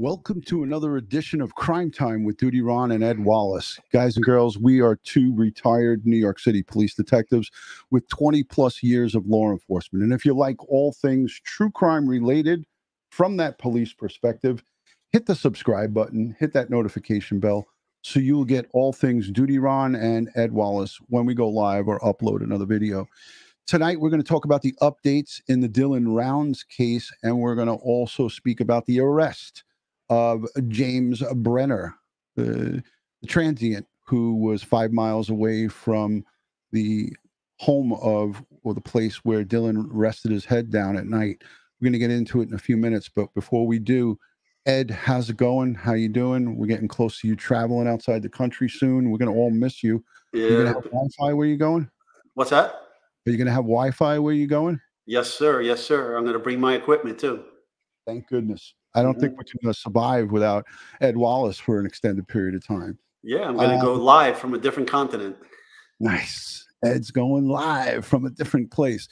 Welcome to another edition of Crime Time with DutyRon and Ed Wallace. Guys and girls, we are two retired New York City police detectives with 20 plus years of law enforcement. And if you like all things true crime related from that police perspective, hit the subscribe button, hit that notification bell, so you'll get all things DutyRon and Ed Wallace when we go live or upload another video. Tonight, we're going to talk about the updates in the Dylan Rounds case, and we're going to also speak about the arrest of James Brenner, the transient who was 5 miles away from the home of, or the place where Dylan rested his head down at night. We're going to get into it in a few minutes, but before we do, Ed, how's it going? How you doing? We're getting close to you traveling outside the country soon. We're going to all miss you. Yeah. You're going to have Wi-Fi where you going? What's that? Are you going to have Wi-Fi where you going? Yes, sir. Yes, sir. I'm going to bring my equipment too. Thank goodness. I don't think we can survive without Ed Wallace for an extended period of time. Yeah, I'm going to go live from a different continent. Nice. Ed's going live from a different place.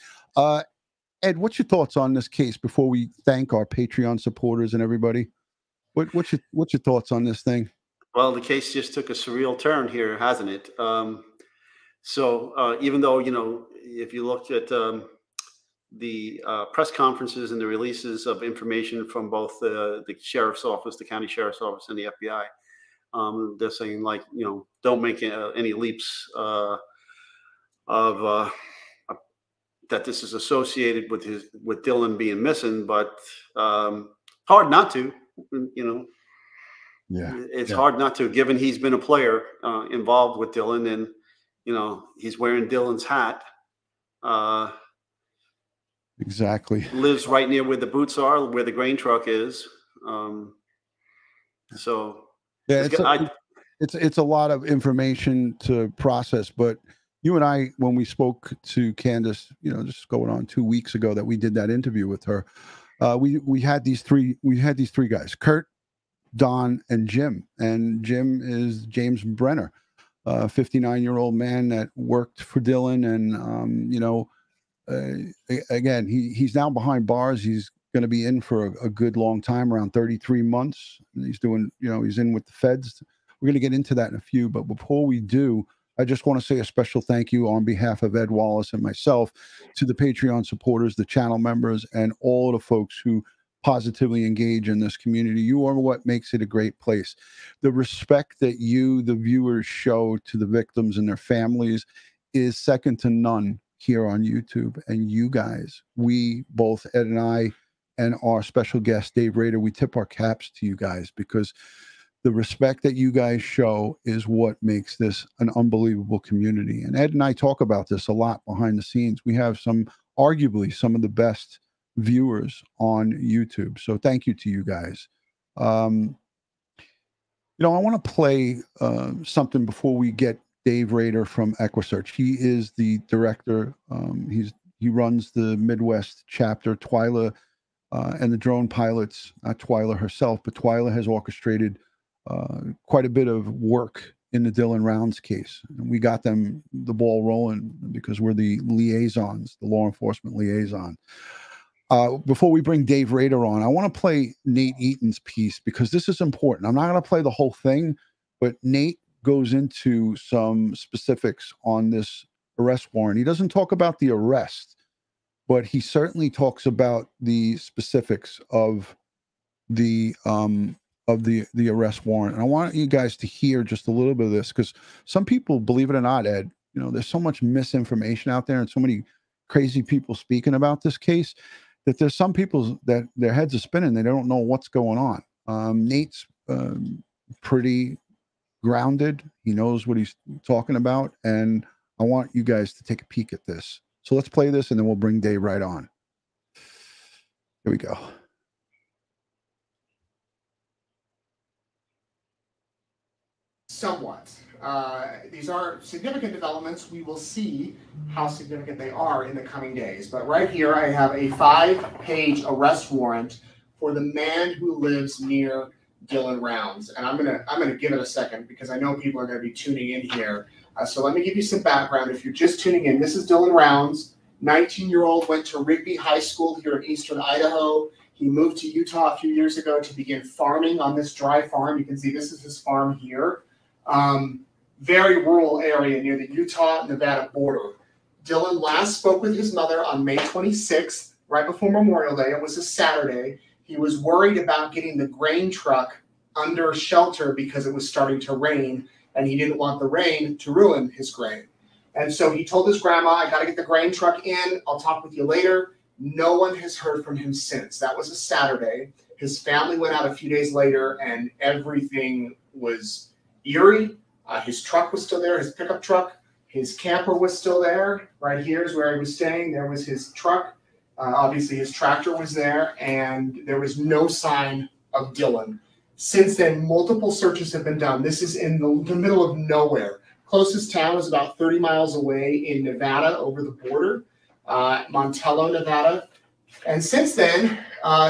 Ed, what's your thoughts on this case before we thank our Patreon supporters and everybody? What's your thoughts on this thing? Well, the case just took a surreal turn here, hasn't it? So even though, you know, if you looked at the press conferences and the releases of information from both the sheriff's office, the county sheriff's office, and the FBI. They're saying, like, you know, don't make any leaps that this is associated with Dylan being missing, but hard not to, you know. Yeah, it's hard not to, given he's been a player involved with Dylan, and you know he's wearing Dylan's hat. Exactly. Lives right near where the boots are, where the grain truck is. It's a lot of information to process. But you and I, when we spoke to Candace, you know, just going on 2 weeks ago that we did that interview with her, we had these three guys: Kurt, Don, and Jim. And Jim is James Brenner, a 59-year-old man that worked for Dylan, and you know. Again, he's now behind bars. He's going to be in for a good long time, around 33 months. And he's doing, you know, he's in with the feds. We're going to get into that in a few. But before we do, I just want to say a special thank you on behalf of Ed Wallace and myself to the Patreon supporters, the channel members, and all the folks who positively engage in this community. You are what makes it a great place. The respect that you, the viewers, show to the victims and their families is second to none here on YouTube. And you guys, we both, Ed and I, and our special guest, Dave Rader, we tip our caps to you guys, because the respect that you guys show is what makes this an unbelievable community. And Ed and I talk about this a lot behind the scenes. We have arguably some of the best viewers on YouTube. So thank you to you guys. You know, I want to play something before we get Dave Rader from EquuSearch. He is the director. He runs the Midwest chapter. Twyla and the drone pilots, not Twyla herself, but Twyla has orchestrated quite a bit of work in the Dylan Rounds case. And we got them the ball rolling because we're the liaisons, the law enforcement liaison. Before we bring Dave Rader on, I want to play Nate Eaton's piece because this is important. I'm not going to play the whole thing, but Nate goes into some specifics on this arrest warrant. He doesn't talk about the arrest, but he certainly talks about the specifics of the arrest warrant. And I want you guys to hear just a little bit of this, because some people, believe it or not, Ed, you know, there's so much misinformation out there and so many crazy people speaking about this case that there's some people that their heads are spinning. They don't know what's going on. Nate's pretty grounded. He knows what he's talking about, and I want you guys to take a peek at this. So let's play this, and then we'll bring Dave right on. Here we go. Somewhat. These are significant developments. We will see how significant they are in the coming days. But right here, I have a 5-page arrest warrant for the man who lives near Dylan Rounds, and I'm gonna give it a second because I know people are gonna be tuning in here. So let me give you some background. If you're just tuning in, this is Dylan Rounds, 19-year-old, went to Rigby High School here in eastern Idaho. He moved to Utah a few years ago to begin farming on this dry farm. You can see this is his farm here. Very rural area near the Utah-Nevada border. Dylan last spoke with his mother on May 26th, right before Memorial Day. It was a Saturday. He was worried about getting the grain truck under shelter because it was starting to rain, and he didn't want the rain to ruin his grain. And so he told his grandma, I got to get the grain truck in. I'll talk with you later. No one has heard from him since. That was a Saturday. His family went out a few days later, and everything was eerie. His truck was still there, his pickup truck. His camper was still there. Right here is where he was staying. There was his truck. Obviously, his tractor was there, and there was no sign of Dylan. Since then, multiple searches have been done. This is in the middle of nowhere. Closest town is about 30 miles away in Nevada over the border. Montello, Nevada. And since then,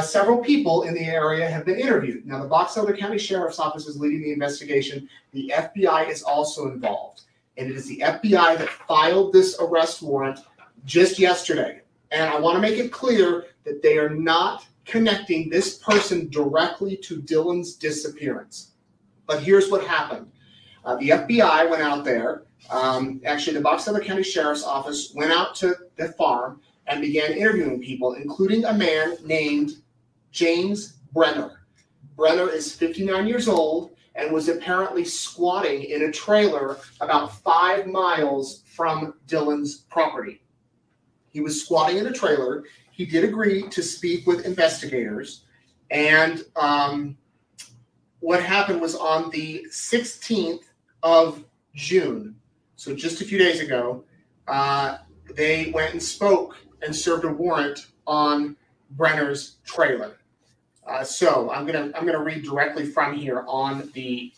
several people in the area have been interviewed. Now, the Box Elder County Sheriff's Office is leading the investigation. The FBI is also involved. And it is the FBI that filed this arrest warrant just yesterday. And I want to make it clear that they are not connecting this person directly to Dylan's disappearance. But here's what happened. The FBI went out there. Actually, the Box Elder County Sheriff's Office went out to the farm and began interviewing people, including a man named James Brenner. Brenner is 59 years old and was apparently squatting in a trailer about 5 miles from Dylan's property. He was squatting in a trailer. He did agree to speak with investigators. And what happened was on the 16th of June, so just a few days ago, they went and spoke and served a warrant on Brenner's trailer. So I'm gonna read directly from here on the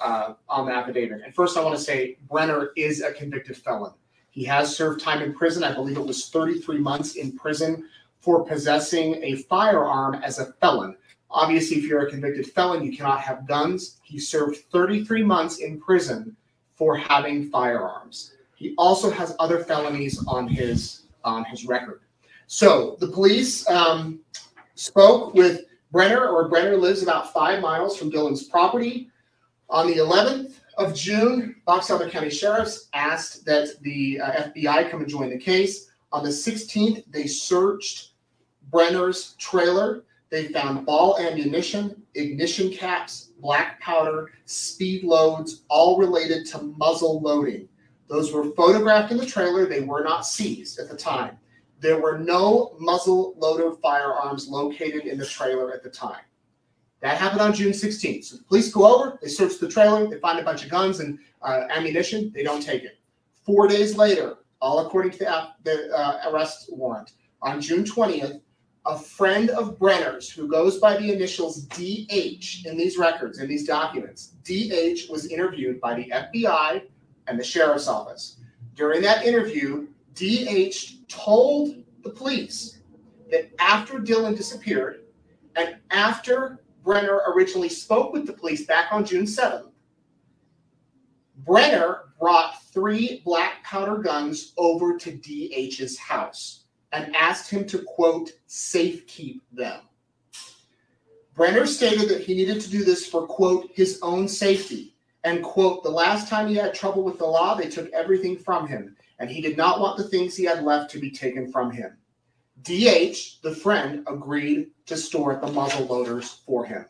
affidavit. And first, I want to say Brenner is a convicted felon. He has served time in prison. I believe it was 33 months in prison for possessing a firearm as a felon. Obviously, if you're a convicted felon, you cannot have guns. He served 33 months in prison for having firearms. He also has other felonies on his record. So the police spoke with Brenner, or Brenner lives about 5 miles from Dylan's property. On the 11th of June, Box Elder County Sheriff's asked that the FBI come and join the case. On the 16th, they searched Brenner's trailer. They found ball ammunition, ignition caps, black powder, speed loads, all related to muzzle loading. Those were photographed in the trailer. They were not seized at the time. There were no muzzle loader firearms located in the trailer at the time. That happened on June 16th. So the police go over, they search the trailer, they find a bunch of guns and ammunition. They don't take it. 4 days later, all according to the arrest warrant, on June 20th, a friend of Brenner's who goes by the initials DH in these records, in these documents, DH was interviewed by the FBI and the sheriff's office. During that interview, DH told the police that after Dylan disappeared and after Brenner originally spoke with the police back on June 7th, Brenner brought 3 black powder guns over to DH's house and asked him to, quote, safekeep them. Brenner stated that he needed to do this for, quote, his own safety. And, quote, the last time he had trouble with the law, they took everything from him, and he did not want the things he had left to be taken from him. DH, the friend, agreed to store the muzzle loaders for him.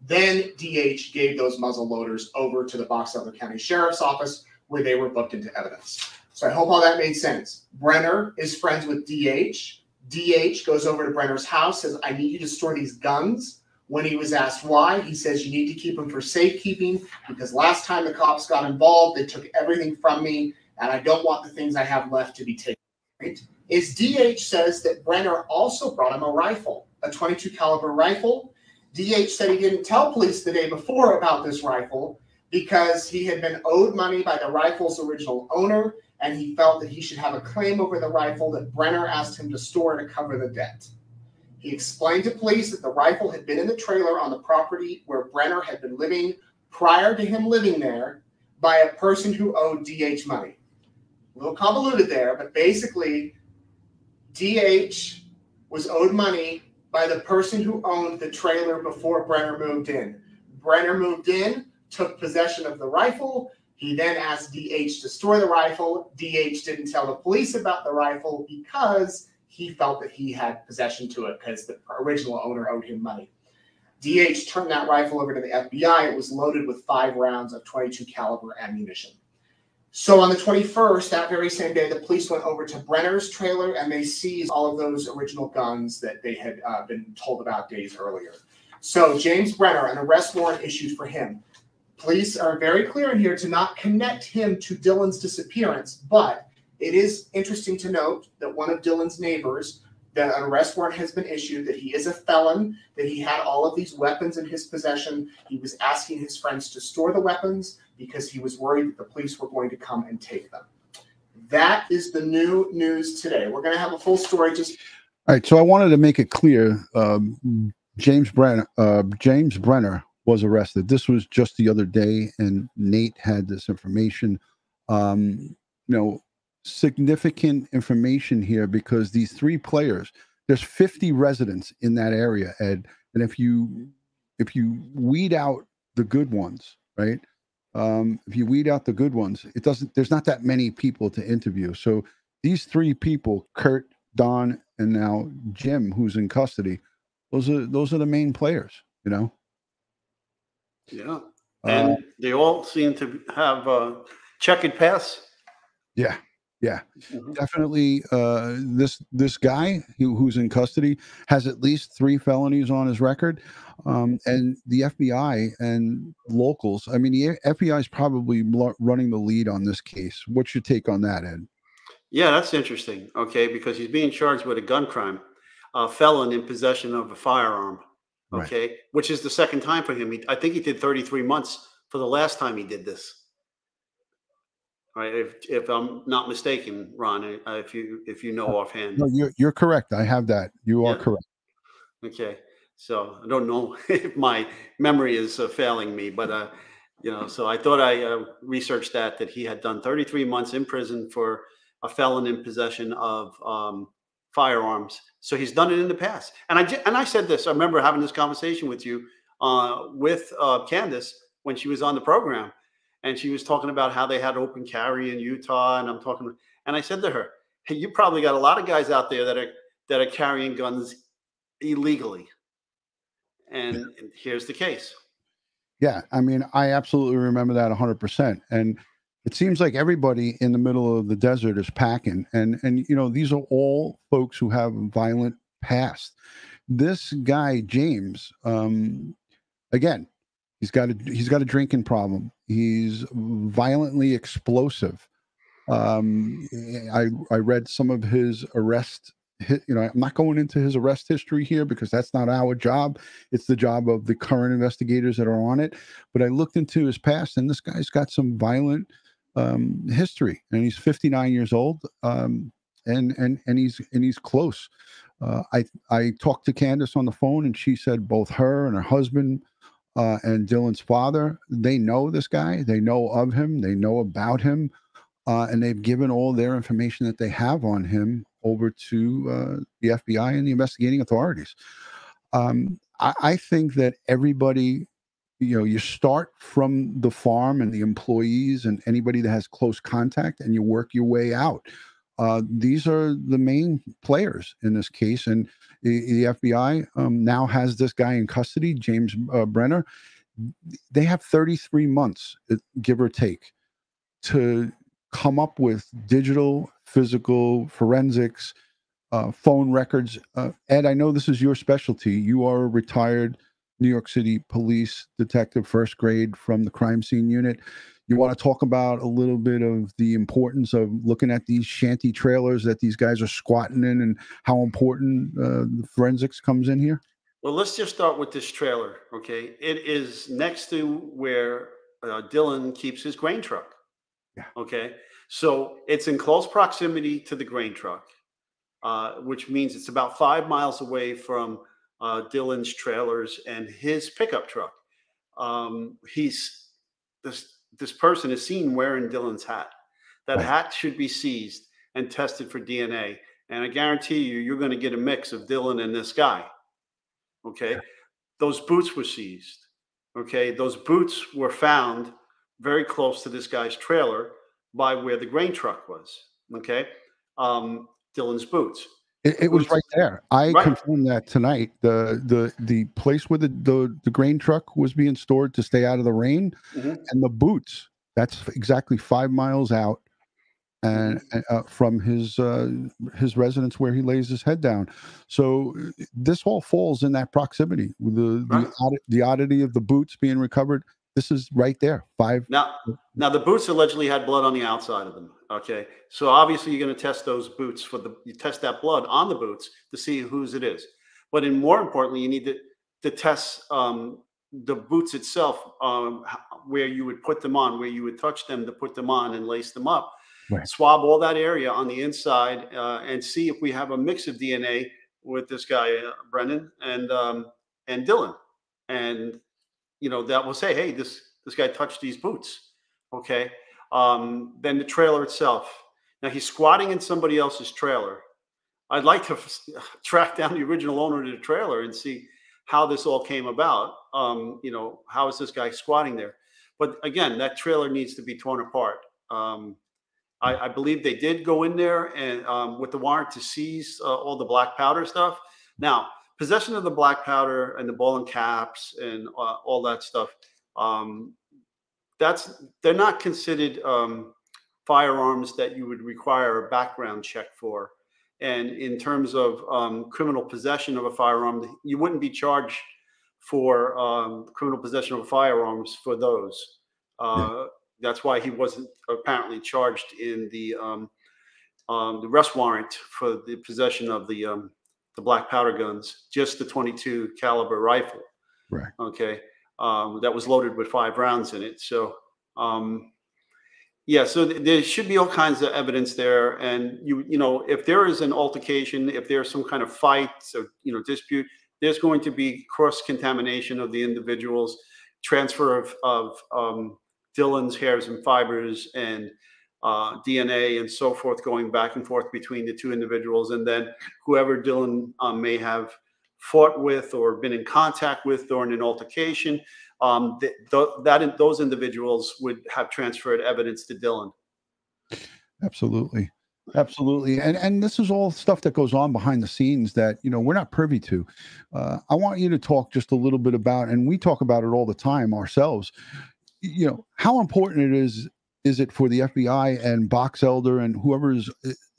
Then DH gave those muzzle loaders over to the Box Elder County Sheriff's Office, where they were booked into evidence. So I hope all that made sense. Brenner is friends with DH. DH goes over to Brenner's house, says, I need you to store these guns. When he was asked why, he says, you need to keep them for safekeeping because last time the cops got involved, they took everything from me, and I don't want the things I have left to be taken. Right? Is DH says that Brenner also brought him a rifle, a .22 caliber rifle. DH said he didn't tell police the day before about this rifle because he had been owed money by the rifle's original owner, and he felt that he should have a claim over the rifle that Brenner asked him to store to cover the debt. He explained to police that the rifle had been in the trailer on the property where Brenner had been living prior to him living there by a person who owed DH money. A little convoluted there, but basically DH was owed money by the person who owned the trailer before Brenner moved in. Brenner moved in, took possession of the rifle. He then asked DH to store the rifle. DH didn't tell the police about the rifle because he felt that he had possession to it because the original owner owed him money. DH turned that rifle over to the FBI. It was loaded with 5 rounds of .22 caliber ammunition. So on the 21st, that very same day, the police went over to Brenner's trailer and they seized all of those original guns that they had been told about days earlier. So James Brenner, an arrest warrant issued for him. Police are very clear in here to not connect him to Dylan's disappearance, but it is interesting to note that one of Dylan's neighbors, that an arrest warrant has been issued, that he is a felon, that he had all of these weapons in his possession. He was asking his friends to store the weapons because he was worried that the police were going to come and take them. That is the new news today. We're going to have a full story. Just all right. So I wanted to make it clear. James Brenner was arrested. This was just the other day, and Nate had this information. You know, significant information here because these 3 players. There's 50 residents in that area, Ed, and if you weed out the good ones, right? If you weed out the good ones, it doesn't. There's not that many people to interview. So these 3 people, Kurt, Don, and now Jim, who's in custody, those are the main players, you know. Yeah, and they all seem to have checkered past. Yeah, yeah, definitely. This guy who's in custody has at least 3 felonies on his record, and the FBI and locals. I mean, the FBI is probably running the lead on this case. What's your take on that, Ed? Yeah, that's interesting. Okay, because he's being charged with a gun crime, a felon in possession of a firearm. Okay, right. Which is the second time for him. I think he did 33 months for the last time he did this. All right, if I'm not mistaken, Ron, if you know offhand. No, you're correct. I have that. You are correct. Okay, so I don't know if my memory is failing me, but you know, so I thought I researched that he had done 33 months in prison for a felon in possession of firearms. So he's done it in the past. And I said this. I remember having this conversation with you with Candace when she was on the program. And she was talking about how they had open carry in Utah, and I said to her, "Hey, you probably got a lot of guys out there that are carrying guns illegally." And here's the case. Yeah, I mean, I absolutely remember that 100%. And it seems like everybody in the middle of the desert is packing, and you know, these are all folks who have a violent past. This guy James, again, he's got a drinking problem. He's violently explosive. I read some of his arrest. You know, I'm not going into his arrest history here because that's not our job. It's the job of the current investigators that are on it. But I looked into his past, and this guy's got some violent history. And he's 59 years old, and he's close. I talked to Candace on the phone, and she said both her and her husband. And Dylan's father, they know this guy. They know of him. They know about him. And they've given all their information that they have on him over to the FBI and the investigating authorities. I think that everybody, you know, you start from the farm and the employees and anybody that has close contact, and you work your way out. These are the main players in this case, and the FBI now has this guy in custody, James Brenner. They have 33 months, give or take, to come up with digital, physical, forensics, phone records. Ed, I know this is your specialty. You are a retired New York City police detective, first grade from the crime scene unit. You want to talk about a little bit of the importance of looking at these shanty trailers that these guys are squatting in and how important the forensics comes in here? Well, let's just start with this trailer, okay? It is next to where Dylan keeps his grain truck, okay? So it's in close proximity to the grain truck, which means it's about 5 miles away from Dylan's trailers and his pickup truck. This person is seen wearing Dylan's hat. That hat should be seized and tested for DNA. And I guarantee you, you're going to get a mix of Dylan and this guy. Okay. Those boots were seized. Okay. Those boots were found very close to this guy's trailer by where the grain truck was. Okay. Dylan's boots. It was right there. I confirmed that tonight. The place where the grain truck was being stored to stay out of the rain, and the boots. That's exactly 5 miles out, and from his residence where he lays his head down. So this all falls in that proximity. The oddity of the boots being recovered. This is right there. Now the boots allegedly had blood on the outside of them. Okay, so obviously you're going to test those boots for the, you test that blood on the boots to see whose it is. But more importantly, you need to test the boots itself, where you would put them on, where you would touch them to put them on and lace them up. Right. Swab all that area on the inside and see if we have a mix of DNA with this guy, Brennan and Dylan. And, you know, that will say, hey, this guy touched these boots. Okay. Then the trailer itself. Now he's squatting in somebody else's trailer. I'd like to track down the original owner to the trailer and see how this all came about. You know, how is this guy squatting there? But again, that trailer needs to be torn apart. I believe they did go in there and with the warrant to seize all the black powder stuff. Now, possession of the black powder and the ball and caps and all that stuff. They're not considered firearms that you would require a background check for. And in terms of criminal possession of a firearm, you wouldn't be charged for criminal possession of firearms for those. That's why he wasn't apparently charged in the arrest warrant for the possession of the black powder guns, just the 22 caliber rifle. Right. Okay. That was loaded with 5 rounds in it. So, yeah, so there should be all kinds of evidence there. And, you know, if there is an altercation, if there's some kind of fight, so, you know, dispute, there's going to be cross-contamination of the individuals, transfer of Dylan's hairs and fibers and DNA and so forth, going back and forth between the two individuals. And then whoever Dylan may have fought with or been in contact with during an altercation, those individuals would have transferred evidence to Dylan. Absolutely. Absolutely. And this is all stuff that goes on behind the scenes that, you know, we're not privy to. I want you to talk just a little bit about, and we talk about it all the time ourselves, you know, how important it is it for the FBI and Box Elder and whoever is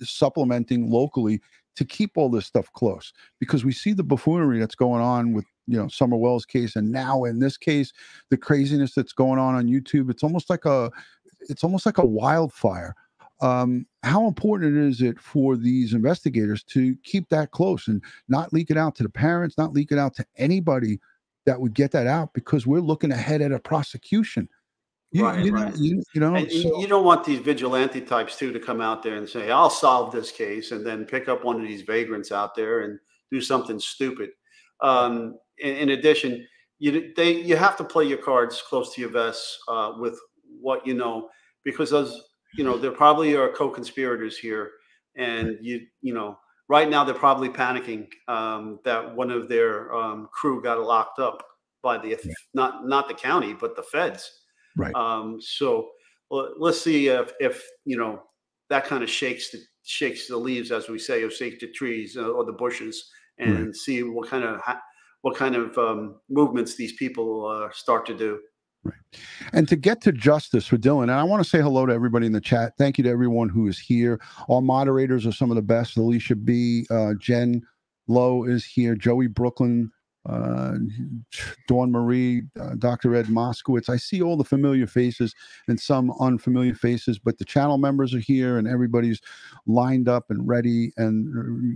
supplementing locally to keep all this stuff close, because we see the buffoonery that's going on with, you know, Summer Wells case. And now in this case, the craziness that's going on YouTube, it's almost like a wildfire. How important is it for these investigators to keep that close and not leak it out to the parents, not leak it out to anybody that would get that out, because we're looking ahead at a prosecution. You don't want these vigilante types too to come out there and say, I'll solve this case, and then pick up one of these vagrants out there and do something stupid. In addition, you have to play your cards close to your vest with what you know, because those, you know, there probably are co-conspirators here, and you know, right now they're probably panicking that one of their crew got locked up by the not the county but the feds. Right. So let's see if you know, that kind of shakes the leaves, as we say, or shake the trees or the bushes, and see what kind of movements these people start to do. Right. And to get to justice for Dylan, and I want to say hello to everybody in the chat. Thank you to everyone who is here. Our moderators are some of the best. Alicia B, Jen Lowe is here. Joey Brooklyn. Dawn Marie, Dr. Ed Moskowitz. I see all the familiar faces and some unfamiliar faces, but the channel members are here and everybody's lined up and ready, and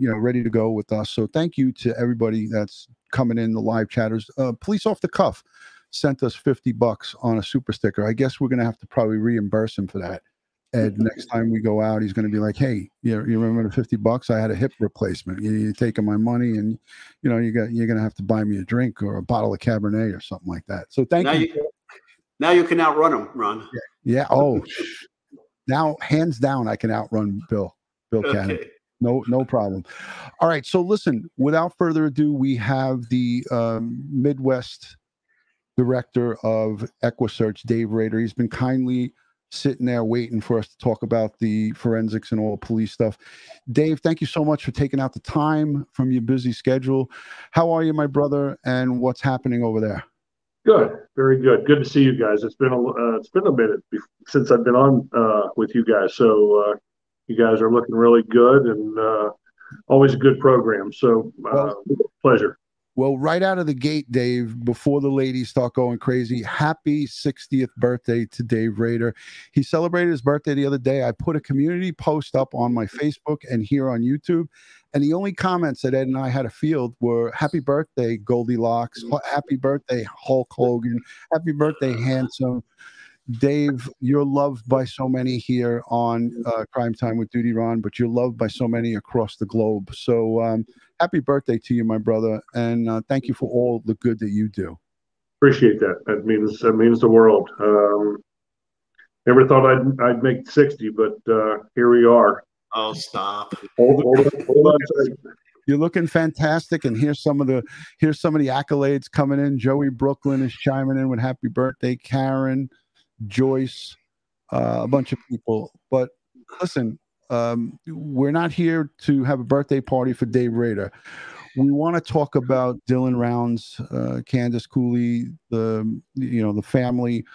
you know, ready to go with us. So thank you to everybody that's coming in the live chatters. Police Off the Cuff sent us $50 on a super sticker. I guess we're going to have to probably reimburse him for that. Ed, next time we go out, he's going to be like, hey, you remember the $50? I had a hip replacement. You're taking my money, and, you know, you're going to have to buy me a drink or a bottle of Cabernet or something like that. So thank you. Now you can outrun him, Ron. Yeah. Oh, now hands down, I can outrun Bill Cannon. No problem. All right. So listen, without further ado, we have the Midwest director of EquuSearch, Dave Rader. He's been kindly sitting there waiting for us to talk about the forensics and all the police stuff. Dave, thank you so much for taking out the time from your busy schedule. How are you, my brother, and what's happening over there? Good, very good. Good to see you guys. It's been a minute since I've been on with you guys, so you guys are looking really good and always a good program, so pleasure. Well, right out of the gate, Dave, before the ladies start going crazy, happy 60th birthday to Dave Rader. He celebrated his birthday the other day. I put a community post up on my Facebook and here on YouTube, and the only comments that Ed and I had a field were, happy birthday, Goldilocks, happy birthday, Hulk Hogan, happy birthday, handsome. Dave, you're loved by so many here on Crime Time with DutyRon, but you're loved by so many across the globe. So happy birthday to you, my brother, and thank you for all the good that you do. Appreciate that. That means the world. Never thought I'd make 60, but here we are. Oh, stop. Hold on. You're looking fantastic, and here's some of the accolades coming in. Joey Brooklyn is chiming in with happy birthday, Karen. Joyce, a bunch of people. But listen, we're not here to have a birthday party for Dave Rader. We want to talk about Dylan Rounds, Candace Cooley, the family.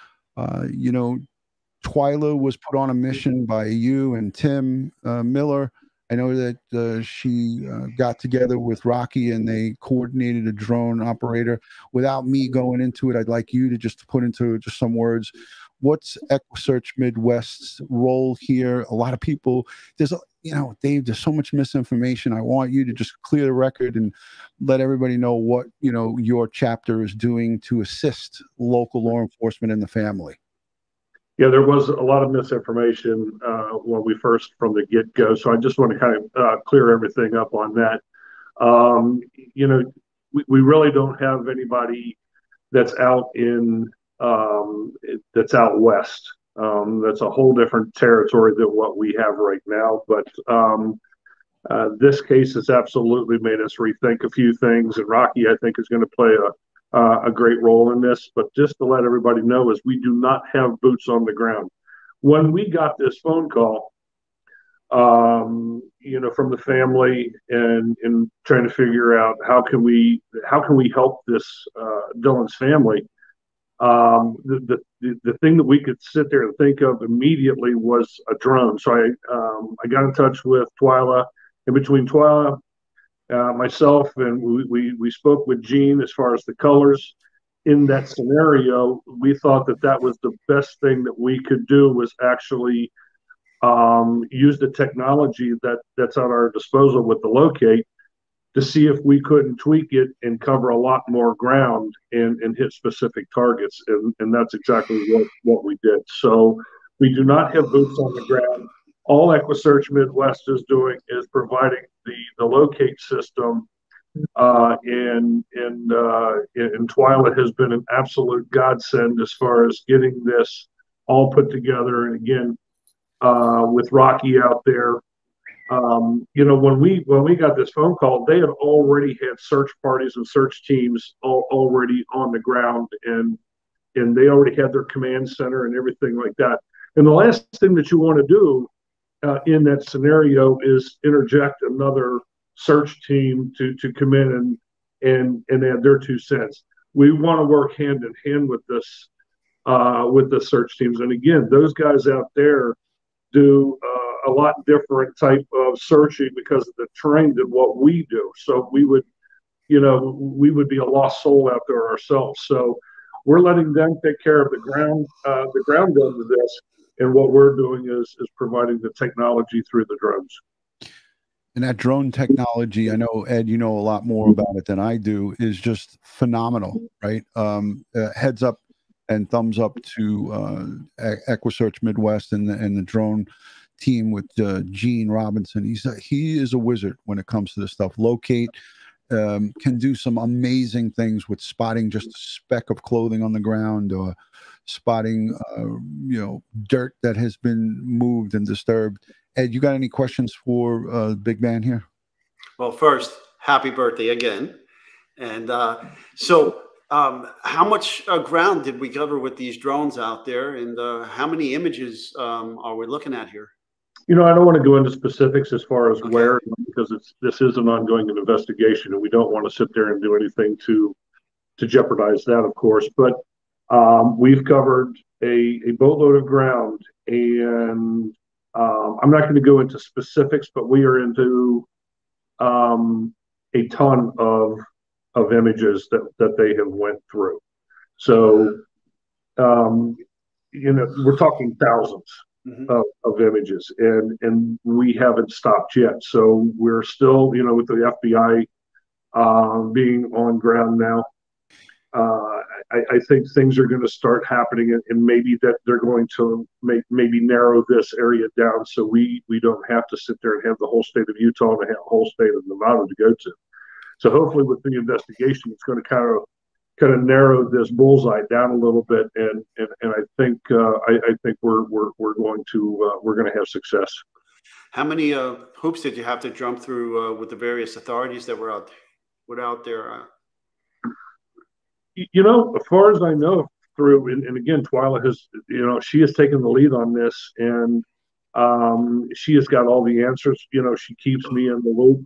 Twyla was put on a mission by you and Tim Miller. I know that she got together with Rocky and they coordinated a drone operator. Without me going into it, I'd like you to just put into just some words. What's EquuSearch Midwest's role here? A lot of people, Dave, there's so much misinformation. I want you to just clear the record and let everybody know what, your chapter is doing to assist local law enforcement and the family. Yeah, there was a lot of misinformation when we first, from the get-go, so I just want to kind of clear everything up on that. We really don't have anybody that's out west. That's a whole different territory than what we have right now, but this case has absolutely made us rethink a few things, and Rocky, I think, is going to play a great role in this. But just to let everybody know is we do not have boots on the ground. When we got this phone call, from the family and trying to figure out how can we help this Dylan's family, the thing that we could sit there and think of immediately was a drone. So I got in touch with Twyla, and between Twyla, myself, and we spoke with Gene as far as the colors in that scenario. We thought that was the best thing that we could do was actually use the technology that's at our disposal with the locate to see if we couldn't tweak it and cover a lot more ground and hit specific targets, and that's exactly what we did. So we do not have boots on the ground. All EquuSearch Midwest is doing is providing the locate system, and Twyla has been an absolute godsend as far as getting this all put together. And again, with Rocky out there, when we got this phone call, they had already had search parties and search teams already on the ground, and they already had their command center and everything like that. And the last thing that you want to do in that scenario is interject another search team to come in and add their 2 cents. We want to work hand in hand with this with the search teams. And again, those guys out there do a lot different type of searching because of the terrain than what we do. So we would be a lost soul out there ourselves. So we're letting them take care of the ground end of this. And what we're doing is providing the technology through the drones. And that drone technology, I know, Ed, you know a lot more about it than I do, is just phenomenal, right? Heads up and thumbs up to EquuSearch Midwest and the drone team with Gene Robinson. He is a wizard when it comes to this stuff. Locate can do some amazing things with spotting just a speck of clothing on the ground or spotting dirt that has been moved and disturbed. Ed, you got any questions for the big man here? Well, first, happy birthday again. And how much ground did we cover with these drones out there? And how many images are we looking at here? You know, I don't want to go into specifics as far as where, because this is an ongoing investigation, and we don't want to sit there and do anything to jeopardize that, of course. But we've covered a boatload of ground, and I'm not going to go into specifics, but we are into a ton of images that they have went through. So, you know, we're talking thousands. Mm-hmm. of images, and we haven't stopped yet. So we're still, you know, with the FBI being on ground now, I think things are going to start happening, and maybe that they're going to maybe narrow this area down so we don't have to sit there and have the whole state of Utah and the whole state of Nevada to go to. So hopefully with the investigation, it's going to kind of narrowed this bullseye down a little bit, and I think I think we're going to have success. How many hoops did you have to jump through with the various authorities that were out there? You know, as far as I know, through and again, Twyla has, you know, she has taken the lead on this, and she has got all the answers. You know, she keeps me in the loop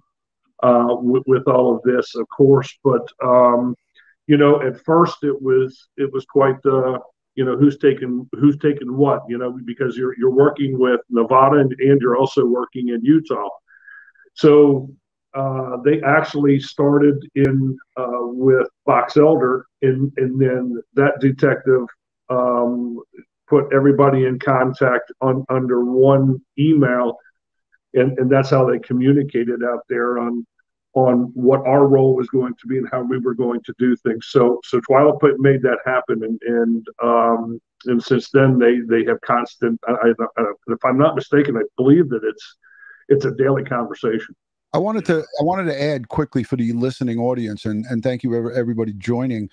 with all of this, of course, but. You know, at first it was quite the, you know, who's taken what, you know, because you're working with Nevada and you're also working in Utah. So they actually started in with Box Elder, and then that detective put everybody in contact under one email, and that's how they communicated out there on what our role was going to be and how we were going to do things. So Twyla made that happen, and since then they have constant. If I'm not mistaken, I believe that it's a daily conversation. I wanted to add quickly for the listening audience, and thank you everybody joining.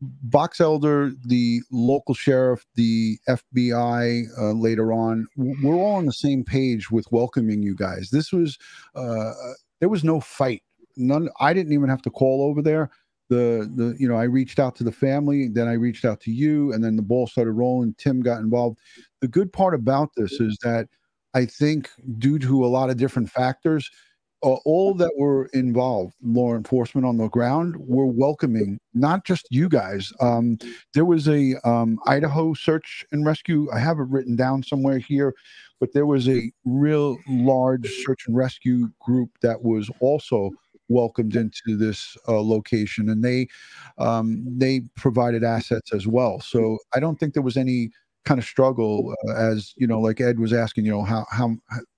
Box Elder, the local sheriff, the FBI later on, we're all on the same page with welcoming you guys. This was. There was no fight. None. I didn't even have to call over there. The you know, I reached out to the family, then I reached out to you, and then the ball started rolling. Tim got involved. The good part about this is that I think due to a lot of different factors, all that were involved, law enforcement on the ground, were welcoming. Not just you guys. There was a Idaho search and rescue. I have it written down somewhere here. But there was a real large search and rescue group that was also welcomed into this location, and they provided assets as well. So I don't think there was any kind of struggle, as you know, like Ed was asking, you know, how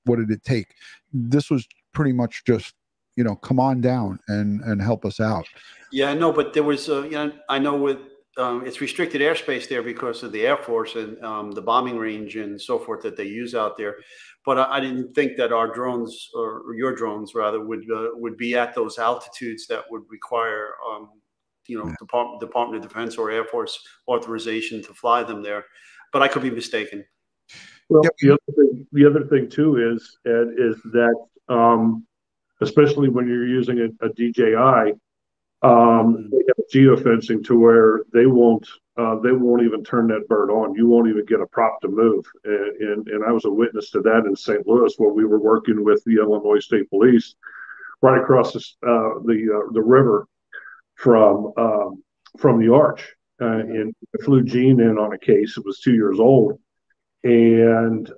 what did it take? This was pretty much just, you know, come on down and help us out. Yeah, no, but there was, you know, I know with. It's restricted airspace there because of the Air Force and the bombing range and so forth that they use out there. But I didn't think that our drones, or your drones rather, would be at those altitudes that would require, you know, Department of Defense or Air Force authorization to fly them there. But I could be mistaken. Well, the other thing too is, Ed, is that especially when you're using a DJI. They have geofencing to where they won't even turn that bird on. You won't even get a prop to move. And I was a witness to that in St. Louis where we were working with the Illinois State Police right across the river from the Arch. And I flew Gene in on a case. It was 2 years old, and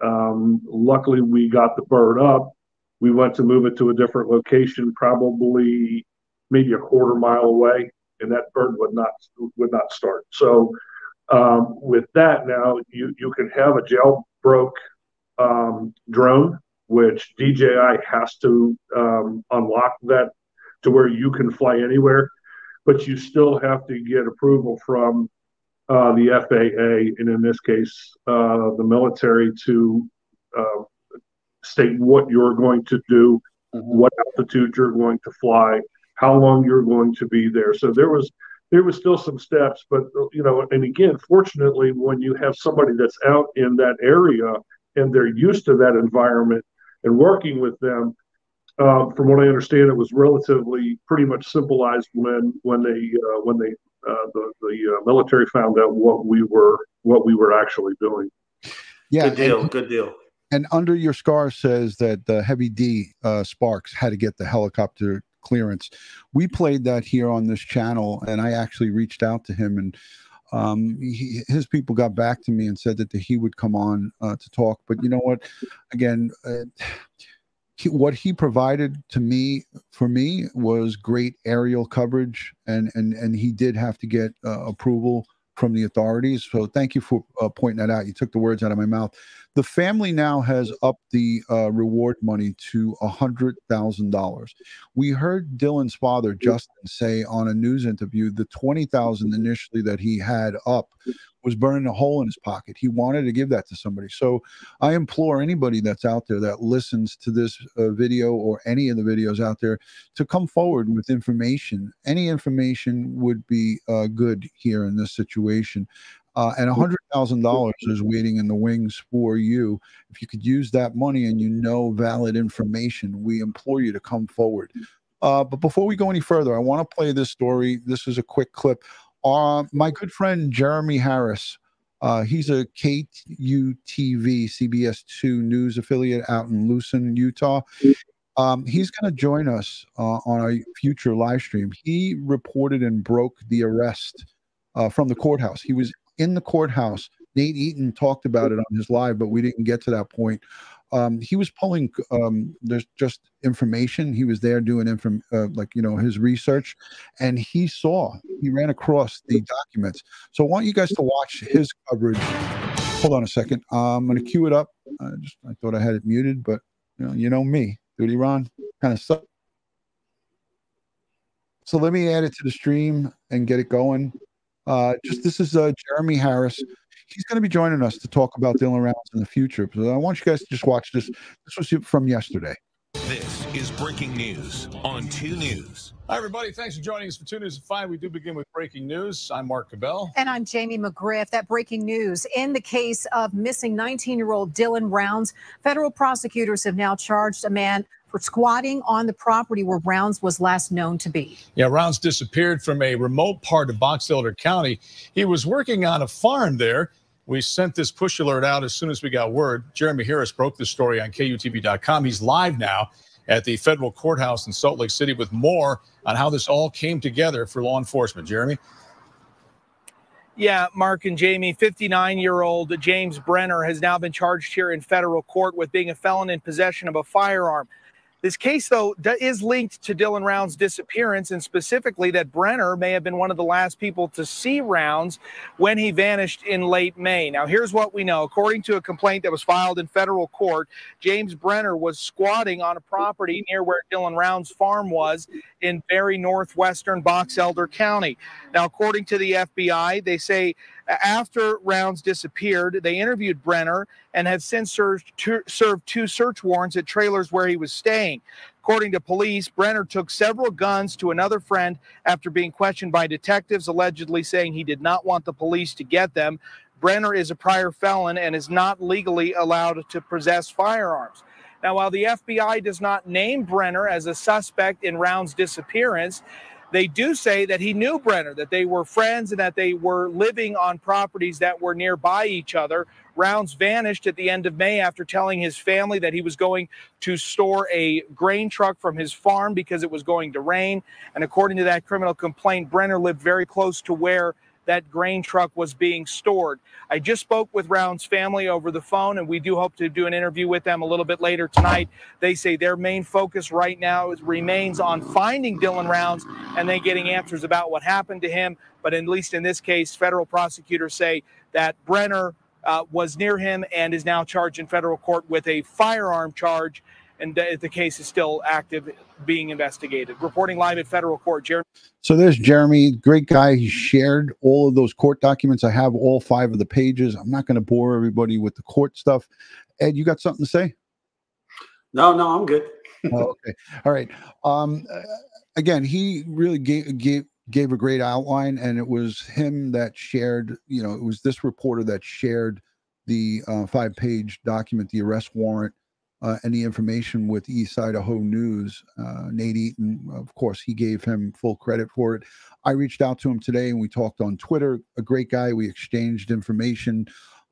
luckily we got the bird up. We went to move it to a different location, probably. Maybe a quarter mile away, and that bird would not start. So with that now, you can have a jailbroke drone, which DJI has to unlock that to where you can fly anywhere, but you still have to get approval from the FAA, and in this case, the military, to state what you're going to do, what altitude you're going to fly, how long you're going to be there. So there was still some steps, but you know, and again, fortunately, when you have somebody that's out in that area and they're used to that environment and working with them. From what I understand, it was relatively pretty much symbolized when the military found out what we were actually doing. Yeah, good deal. And under your scar says that the Heavy D Sparks had to get the helicopter clearance. We played that here on this channel, and I actually reached out to him, and his people got back to me and said that he would come on to talk. But you know what? Again, what he provided to me was great aerial coverage, and he did have to get approval from the authorities. So thank you for pointing that out. You took the words out of my mouth. The family now has upped the reward money to $100,000. We heard Dylan's father, Justin, say on a news interview the $20,000 initially that he had up was burning a hole in his pocket. He wanted to give that to somebody. So I implore anybody that's out there that listens to this video or any of the videos out there to come forward with information. Any information would be good here in this situation. And $100,000 is waiting in the wings for you. If you could use that money and you know valid information, we implore you to come forward. But before we go any further, I want to play this story. This is a quick clip. My good friend Jeremy Harris, he's a KUTV CBS2 news affiliate out in Lucin, Utah. He's going to join us on a future live stream. He reported and broke the arrest from the courthouse. He was in the courthouse. Nate Eaton talked about it on his live, but we didn't get to that point. He was pulling there's just information. He was there doing his research, and he ran across the documents. So I want you guys to watch his coverage. Hold on a second. I'm going to cue it up. I thought I had it muted, but you know me, DutyRon, kind of stuff. So let me add it to the stream and get it going. This is Jeremy Harris. He's going to be joining us to talk about Dylan Rounds in the future. So I want you guys to just watch this. This was from yesterday. This is breaking news on 2 News. Hi, everybody. Thanks for joining us for 2 News at 5. We do begin with breaking news. I'm Mark Cabell. And I'm Jamie McGriff. That breaking news in the case of missing 19-year-old Dylan Rounds, federal prosecutors have now charged a man for squatting on the property where Rounds was last known to be. Yeah, Rounds disappeared from a remote part of Box Elder County. He was working on a farm there. We sent this push alert out as soon as we got word. Jeremy Harris broke the story on KUTV.com. He's live now at the federal courthouse in Salt Lake City with more on how this all came together for law enforcement. Jeremy? Yeah, Mark and Jamie, 59-year-old James Brenner has now been charged here in federal court with being a felon in possession of a firearm. This case, though, is linked to Dylan Rounds' disappearance, and specifically that Brenner may have been one of the last people to see Rounds when he vanished in late May. Now, here's what we know. According to a complaint that was filed in federal court, James Brenner was squatting on a property near where Dylan Rounds' farm was in very northwestern Box Elder County. Now, according to the FBI, they say after Rounds disappeared, they interviewed Brenner and have since served 2 search warrants at trailers where he was staying. According to police, Brenner took several guns to another friend after being questioned by detectives, allegedly saying he did not want the police to get them. Brenner is a prior felon and is not legally allowed to possess firearms. Now, while the FBI does not name Brenner as a suspect in Rounds' disappearance, they do say that he knew Brenner, that they were friends and that they were living on properties that were nearby each other. Rounds vanished at the end of May after telling his family that he was going to store a grain truck from his farm because it was going to rain. And according to that criminal complaint, Brenner lived very close to where that grain truck was being stored. I just spoke with Rounds' family over the phone, and we do hope to do an interview with them a little bit later tonight. They say their main focus right now remains on finding Dylan Rounds and then getting answers about what happened to him. But at least in this case, federal prosecutors say that Brenner was near him and is now charged in federal court with a firearm charge. And the case is still active, being investigated. Reporting live at federal court, Jeremy. So there's Jeremy, great guy. He shared all of those court documents. I have all 5 of the pages. I'm not going to bore everybody with the court stuff. Ed, you got something to say? No, I'm good. Oh, okay. All right. Again, he really gave a great outline, and it was him that shared, it was this reporter that shared the 5-page document, the arrest warrant, and the information with East Idaho News. Nate Eaton, of course, he gave him full credit for it. I reached out to him today and we talked on Twitter. A great guy. We exchanged information,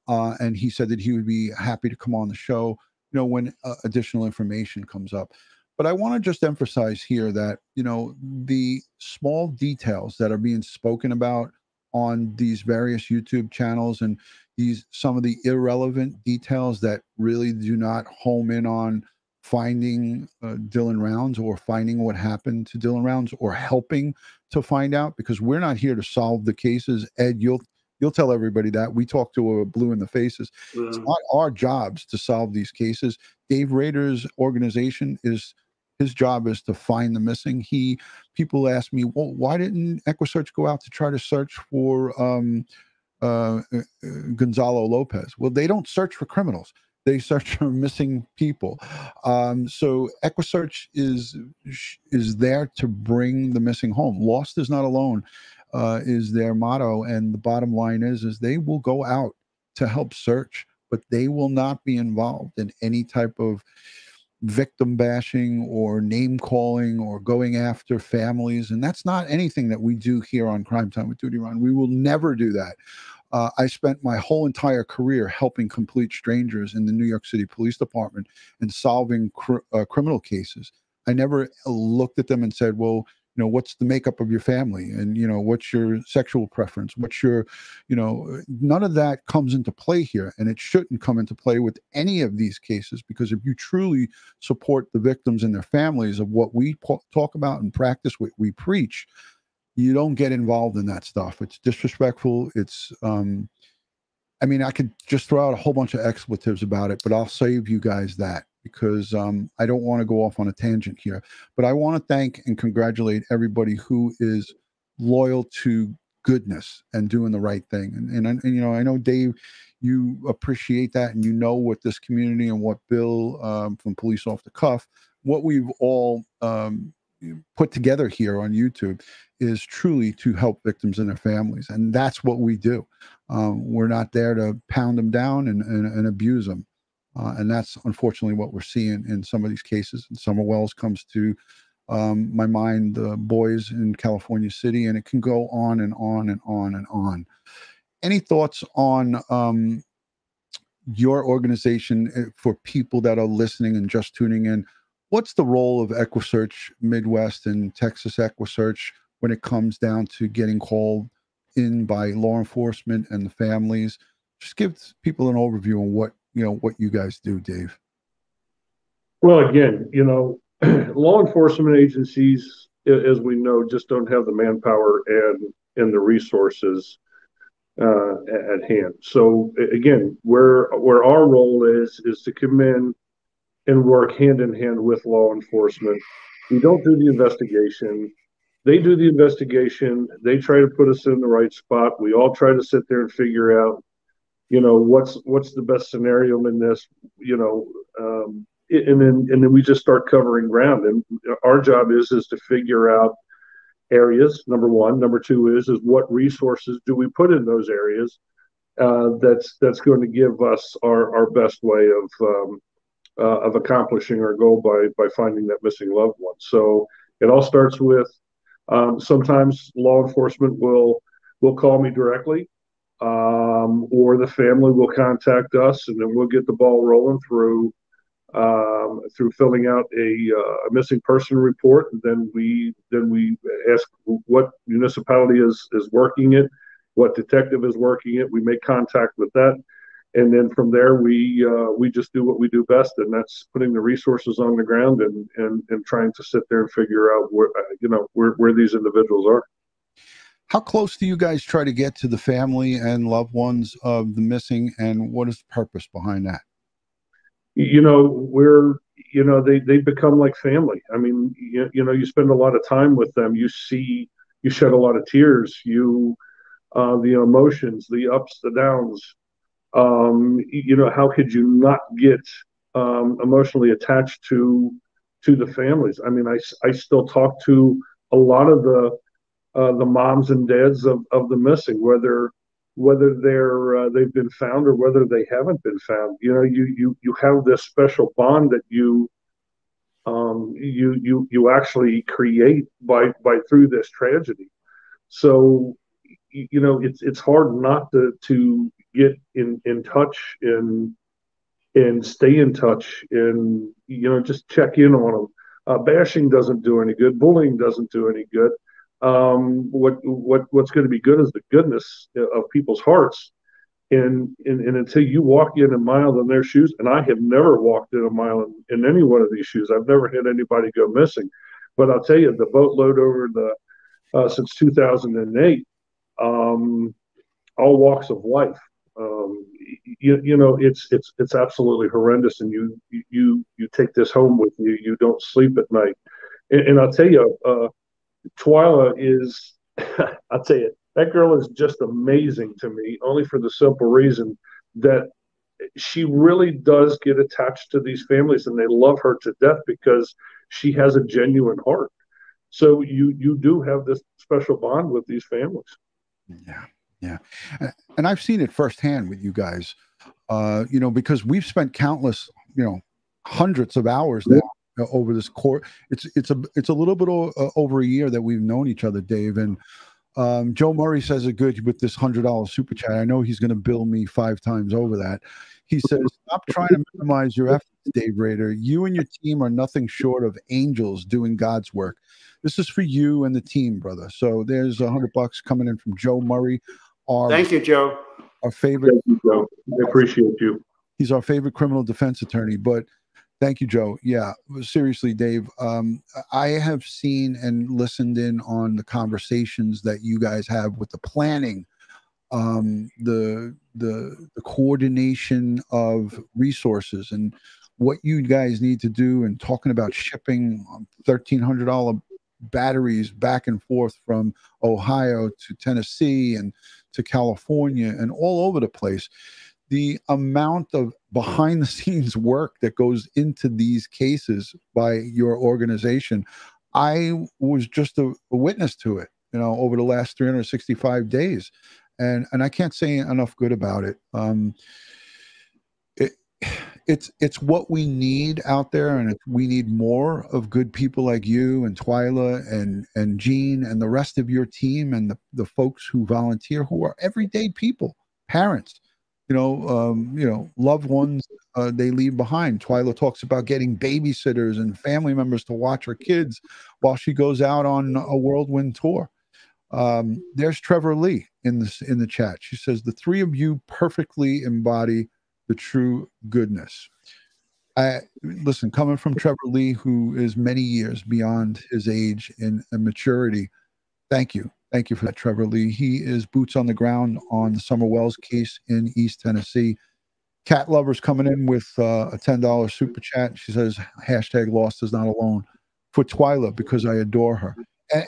and he said that he would be happy to come on the show, you know, when additional information comes up. But I want to just emphasize here that, you know, the small details that are being spoken about on these various YouTube channels and these, some of the irrelevant details that really do not home in on finding Dylan Rounds or finding what happened to Dylan Rounds or helping to find out, because we're not here to solve the cases. Ed, you'll tell everybody that. We talk to a blue in the faces. Mm. It's not our jobs to solve these cases. Dave Rader's organization is... his job is to find the missing. People ask me, well, why didn't EquuSearch go out to try to search for Gonzalo Lopez? Well, they don't search for criminals. They search for missing people. So EquuSearch is there to bring the missing home. Lost is not alone is their motto. And the bottom line is they will go out to help search, but they will not be involved in any type of victim bashing or name calling or going after families. And that's not anything that we do here on Crime Time with DutyRon. We will never do that. I spent my whole entire career helping complete strangers in the New York City Police Department and solving criminal cases. I never looked at them and said, well, you know, what's the makeup of your family? And, you know, what's your sexual preference? What's your, you know, none of that comes into play here. And it shouldn't come into play with any of these cases, because if you truly support the victims and their families of what we talk about and practice, what we preach, you don't get involved in that stuff. It's disrespectful. It's, I mean, I could just throw out a whole bunch of expletives about it, but I'll save you guys that, because I don't want to go off on a tangent here. But I want to thank and congratulate everybody who is loyal to goodness and doing the right thing. And you know, I know, Dave, you appreciate that, and you know what this community and what Bill from Police Off the Cuff, what we've all put together here on YouTube is truly to help victims and their families. And that's what we do. We're not there to pound them down and abuse them. And that's unfortunately what we're seeing in some of these cases. And Summer Wells comes to my mind, the boys in California City, and it can go on and on and on and on. Any thoughts on your organization for people that are listening and just tuning in? What's the role of EquuSearch Midwest and Texas EquuSearch when it comes down to getting called in by law enforcement and the families? Just give people an overview on what, you know, what you guys do, Dave. Well, again, you know, law enforcement agencies, as we know, just don't have the manpower and the resources at hand. So again, where our role is to come in and work hand in hand with law enforcement. We don't do the investigation. They do the investigation. They try to put us in the right spot. We all try to sit there and figure out, you know, what's the best scenario in this, you know, and then we just start covering ground. And our job is to figure out areas, number one. Number two is what resources do we put in those areas that's going to give us our best way of accomplishing our goal by finding that missing loved one. So it all starts with sometimes law enforcement will call me directly. Or the family will contact us, and then we'll get the ball rolling through filling out a missing person report. And then we ask what municipality is working it, what detective is working it. We make contact with that, and then from there we just do what we do best, and that's putting the resources on the ground and trying to sit there and figure out where these individuals are. How close do you guys try to get to the family and loved ones of the missing, and what is the purpose behind that? You know, they become like family. I mean, you know, you spend a lot of time with them. You shed a lot of tears. The emotions, the ups, the downs. You know, how could you not get emotionally attached to the families? I mean, I still talk to a lot of the moms and dads of the missing, whether whether they're they've been found or whether they haven't been found. You know, you have this special bond that you actually create by through this tragedy. So, you know, it's hard not to get in touch and stay in touch and, you know, just check in on them. Bashing doesn't do any good. Bullying doesn't do any good. What's going to be good is the goodness of people's hearts. And until you walk in a mile in their shoes, and I have never walked in a mile in any one of these shoes. I've never had anybody go missing. But I'll tell you, the boatload over since 2008, all walks of life. You know, it's absolutely horrendous, and you take this home with you. You don't sleep at night, and I'll tell you, Twyla is, I'll tell you, that girl is just amazing to me. Only for the simple reason that she really does get attached to these families, and they love her to death because she has a genuine heart. So you do have this special bond with these families. Yeah. Yeah. And I've seen it firsthand with you guys, you know, because we've spent countless, you know, hundreds of hours now, you know, over this course. It's a little bit over a year that we've known each other, Dave. And Joe Murray says it good with this $100 super chat. I know he's going to bill me 5 times over that. He says, stop trying to minimize your efforts, Dave Rader. You and your team are nothing short of angels doing God's work. This is for you and the team, brother. So there's $100 coming in from Joe Murray. Thank you, Joe. Our favorite. Thank you, Joe. I appreciate you. He's our favorite criminal defense attorney. But thank you, Joe. Yeah, seriously, Dave. I have seen and listened in on the conversations that you guys have with the planning, the coordination of resources, and what you guys need to do, and talking about shipping $1,300 batteries back and forth from Ohio to Tennessee and to California and all over the place. The amount of behind the scenes work that goes into these cases by your organization, I was just a witness to it, you know, over the last 365 days. And I can't say enough good about it. It's what we need out there, and we need more of good people like you and Twyla and Gene and the rest of your team, and the folks who volunteer, who are everyday people, parents, you know, loved ones they leave behind. Twyla talks about getting babysitters and family members to watch her kids while she goes out on a whirlwind tour. There's Trevor Lee in the chat. She says the three of you perfectly embody the true goodness. Listen, coming from Trevor Lee, who is many years beyond his age and maturity, thank you. Thank you for that, Trevor Lee. He is boots on the ground on the Summer Wells case in East Tennessee. Cat Lover's coming in with a $10 super chat. She says, hashtag lost is not alone for Twyla, because I adore her.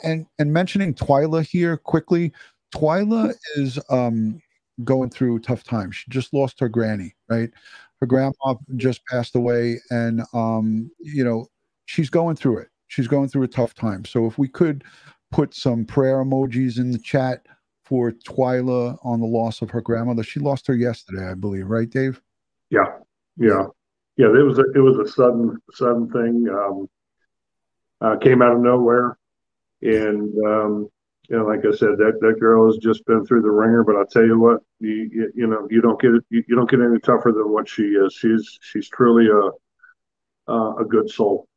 And mentioning Twyla here quickly, Twyla is... going through tough times. She just lost her granny, right? Her grandma just passed away, and you know, she's going through it. She's going through a tough time. So if we could put some prayer emojis in the chat for Twyla on the loss of her grandmother. She lost her yesterday, I believe, right, Dave? Yeah, yeah, yeah. It was a sudden thing. Came out of nowhere, and you know, like I said, that girl has just been through the ringer. But I'll tell you what, you know, you don't get any tougher than what she is. She's truly a good soul.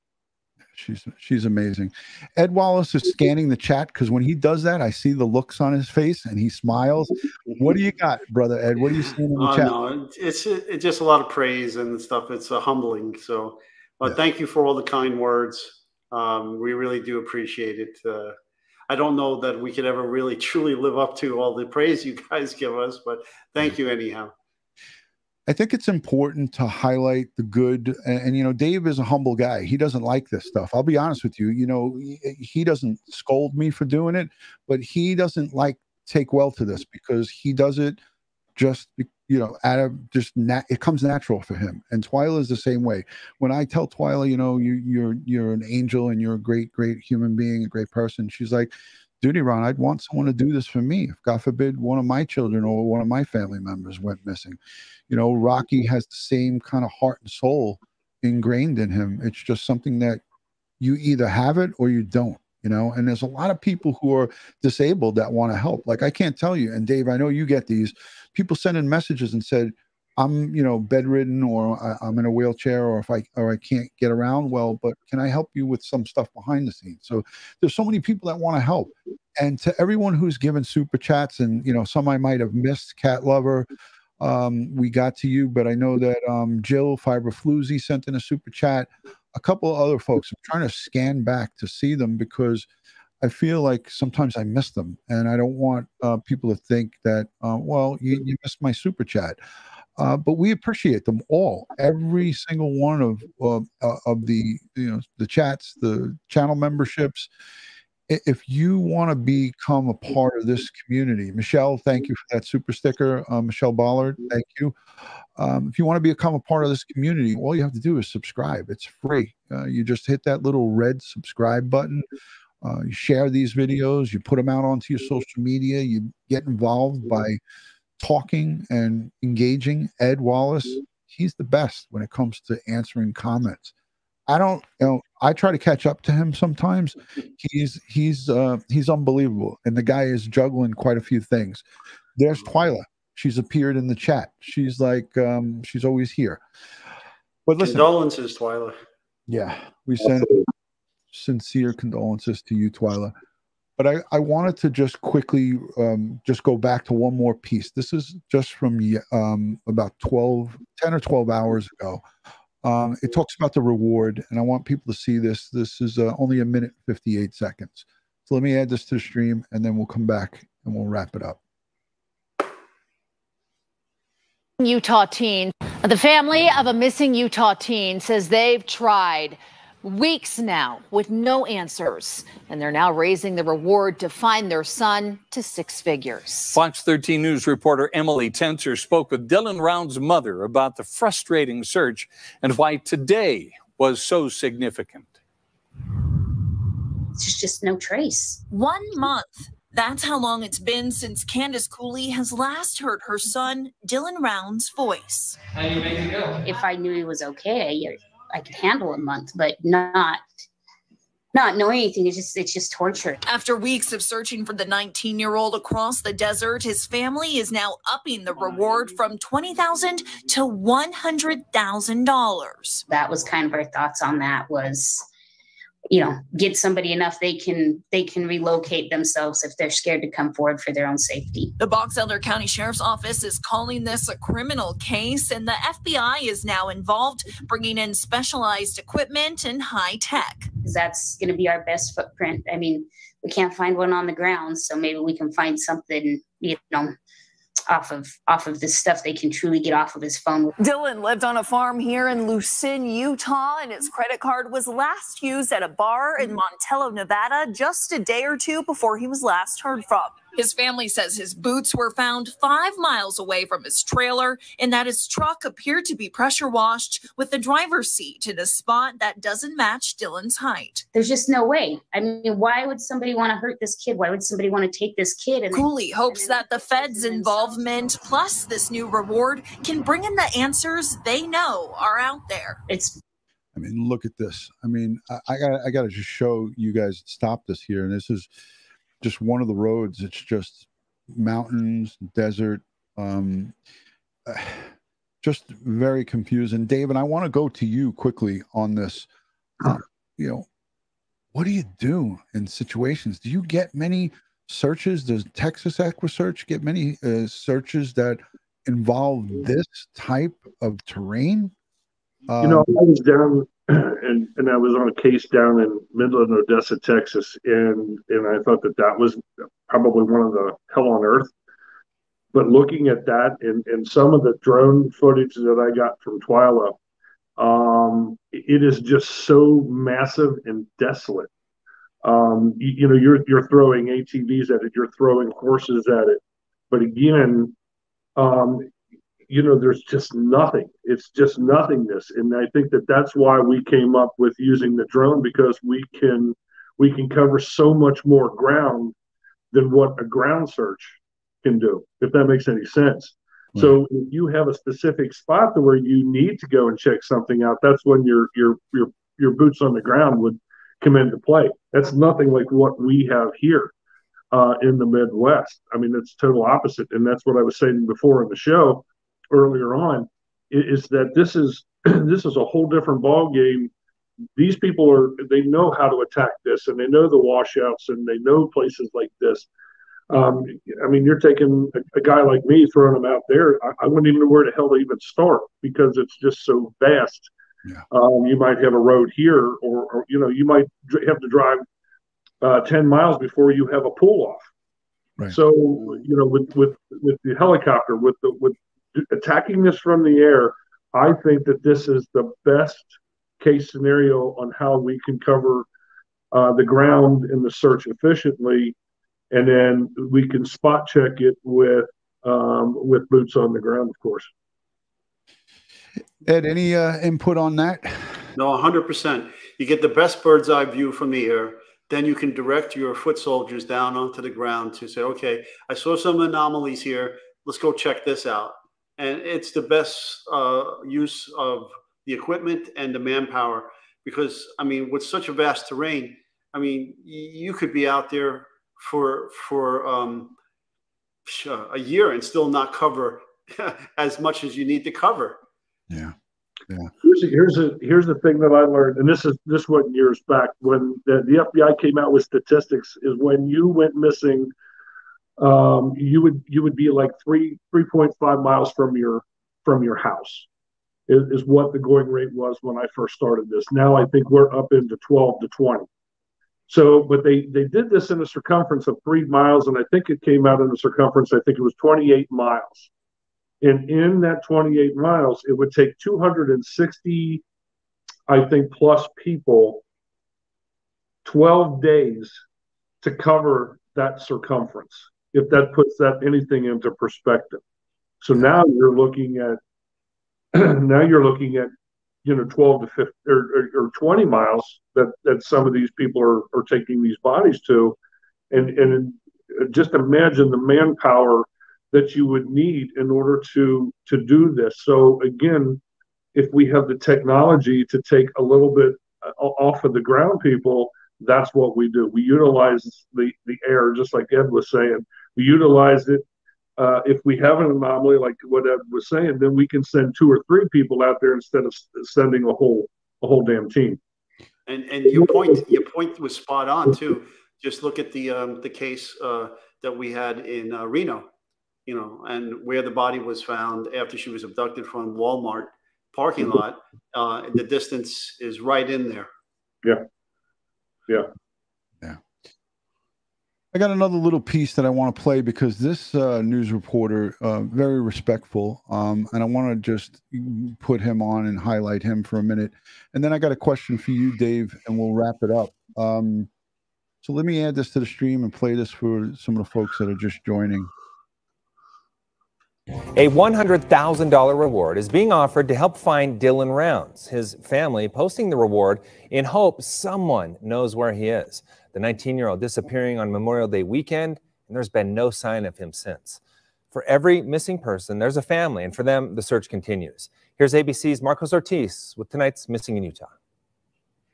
She's amazing. Ed Wallace is scanning the chat, because when he does that, I see the looks on his face and he smiles. What do you got, brother Ed? What are you seeing in the chat? No, it's just a lot of praise and stuff. It's humbling. So, yeah. Thank you for all the kind words. We really do appreciate it. I don't know that we could ever really truly live up to all the praise you guys give us, but thank you anyhow. I think it's important to highlight the good. And, you know, Dave is a humble guy. He doesn't like this stuff. I'll be honest with you. You know, he doesn't scold me for doing it, but he doesn't take well to this, because he does it just, you know, it comes natural for him. And Twyla is the same way. When I tell Twyla, you know, you're an angel and you're a great, great human being, a great person, she's like, DutyRon, I'd want someone to do this for me. If God forbid one of my children or one of my family members went missing, you know, Rocky has the same kind of heart and soul ingrained in him. It's just something that you either have it or you don't, you know. And there's a lot of people who are disabled that want to help. Like, I can't tell you, and Dave, I know you get these people sending messages and said, I'm, you know, bedridden, or I'm in a wheelchair, or I can't get around well, but can I help you with some stuff behind the scenes? So there's so many people that want to help. And to everyone who's given super chats, and, you know, some I might have missed, Cat Lover, we got to you, but I know that Jill Fiberfloozy sent in a super chat, a couple of other folks. I'm trying to scan back to see them because I feel like sometimes I miss them, and I don't want people to think that, well, you missed my super chat. But we appreciate them all, every single one of the, you know, the chats, the channel memberships. If you want to become a part of this community, Michelle, thank you for that super sticker. Michelle Ballard, thank you. If you want to become a part of this community, all you have to do is subscribe. It's free. You just hit that little red subscribe button. You share these videos. You put them out onto your social media. You get involved by talking and engaging. Ed Wallace, he's the best when it comes to answering comments. I don't, you know, I try to catch up to him sometimes. He's unbelievable, and the guy is juggling quite a few things. There's Twyla. She's appeared in the chat. She's like, she's always here. But listen, condolences, Twyla. Yeah, we send sincere condolences to you, Twyla. But I wanted to just quickly just go back to one more piece. This is just from about 10 or 12 hours ago. It talks about the reward, and I want people to see this. This is only a minute and 58 seconds. So let me add this to the stream, and then we'll come back and we'll wrap it up. Utah teen. The family of a missing Utah teen says they've tried weeks now with no answers, and they're now raising the reward to find their son to 6 figures. Fox 13 News reporter Emily Tenser spoke with Dylan Rounds' mother about the frustrating search and why today was so significant. There's just no trace. 1 month. That's how long it's been since Candace Cooley has last heard her son, Dylan Rounds' voice. How do you make it go? If I knew he was okay, I could handle a month, but not knowing anything, it's just torture. After weeks of searching for the 19-year-old across the desert, his family is now upping the reward from $20,000 to $100,000. That was kind of our thoughts on that was, you know, get somebody enough they can relocate themselves if they're scared to come forward for their own safety. The Box Elder County Sheriff's Office is calling this a criminal case, and the FBI is now involved, bringing in specialized equipment and high tech. That's going to be our best footprint. I mean, we can't find one on the ground, so maybe we can find something, you know, off of this stuff they can truly get off of his phone. Dylan lived on a farm here in Lucin, Utah, and his credit card was last used at a bar in Montello, Nevada, just a day or two before he was last heard from. His family says his boots were found 5 miles away from his trailer, and that his truck appeared to be pressure washed with the driver's seat in a spot that doesn't match Dylan's height. There's just no way. I mean, why would somebody want to hurt this kid? Why would somebody want to take this kid? And Cooley hopes that the feds' involvement plus this new reward can bring in the answers they know are out there. I mean, look at this. I mean, I gotta just show you guys, stop this here, and this is just one of the roads. It's just mountains, desert, just very confusing. Dave, and I want to go to you quickly on this. You know, what do you do in situations? Do you get many searches? Does Texas EquuSearch get many searches that involve this type of terrain? You know, I was down and I was on a case down in Midland, Odessa, Texas, and I thought that was probably one of the hell on earth. But looking at that and some of the drone footage that I got from Twyla, it is just so massive and desolate. You know, you're throwing ATVs at it, you're throwing horses at it, but again, you know, there's just nothing. It's just nothingness. And I think that that's why we came up with using the drone, because we can cover so much more ground than what a ground search can do, if that makes any sense. Right. So if you have a specific spot to where you need to go and check something out, that's when your boots on the ground would come into play. That's nothing like what we have here in the Midwest. I mean, that's total opposite. And that's what I was saying before in the show earlier on, is that this is this is a whole different ball game. These people are, they know how to attack this, and they know the washouts, and they know places like this. I mean, you're taking a guy like me, throwing him out there. I wouldn't even know where the hell to even start, because it's just so vast. Yeah. You might have a road here, or you know, you might have to drive 10 miles before you have a pull off. Right. So, you know, with the helicopter, with attacking this from the air, I think that this is the best case scenario on how we can cover the ground in the search efficiently, and then we can spot check it with boots on the ground, of course. Ed, any input on that? No, 100%. You get the best bird's eye view from the air. Then you can direct your foot soldiers down onto the ground to say, okay, I saw some anomalies here. Let's go check this out. And it's the best use of the equipment and the manpower, because, I mean, with such a vast terrain, I mean, you could be out there for a year and still not cover as much as you need to cover. Yeah. Yeah. Here's the thing that I learned, and this wasn't years back when the FBI came out with statistics, is when you went missing, you would be like 3.5 miles from your house is what the going rate was when I first started this. Now I think we're up into 12 to 20. So, but they did this in a circumference of 3 miles, and I think it came out in the circumference, I think it was 28 miles. And in that 28 miles, it would take 260, I think, plus people, 12 days to cover that circumference, if that puts that anything into perspective. So now you're looking at, you know, 12 to 15 or 20 miles that some of these people are taking these bodies to. And just imagine the manpower that you would need in order to do this. So again, if we have the technology to take a little bit off of the ground people, that's what we do. We utilize the air, just like Ed was saying. We utilize it. If we have an anomaly, like what Ed was saying, then we can send 2 or 3 people out there instead of sending a whole damn team. And your point was spot on too. Just look at the case that we had in Reno. You know, and where the body was found after she was abducted from Walmart parking lot, the distance is right in there. Yeah. Yeah. Yeah. I got another little piece that I want to play, because this news reporter, very respectful, and I want to just put him on and highlight him for a minute. And then I got a question for you, Dave, and we'll wrap it up. So let me add this to the stream and play this for some of the folks that are just joining. A $100,000 reward is being offered to help find Dylan Rounds, his family posting the reward in hope someone knows where he is. The 19-year-old disappearing on Memorial Day weekend, and there's been no sign of him since. For every missing person, there's a family, and for them, the search continues. Here's ABC's Marcos Ortiz with tonight's Missing in Utah.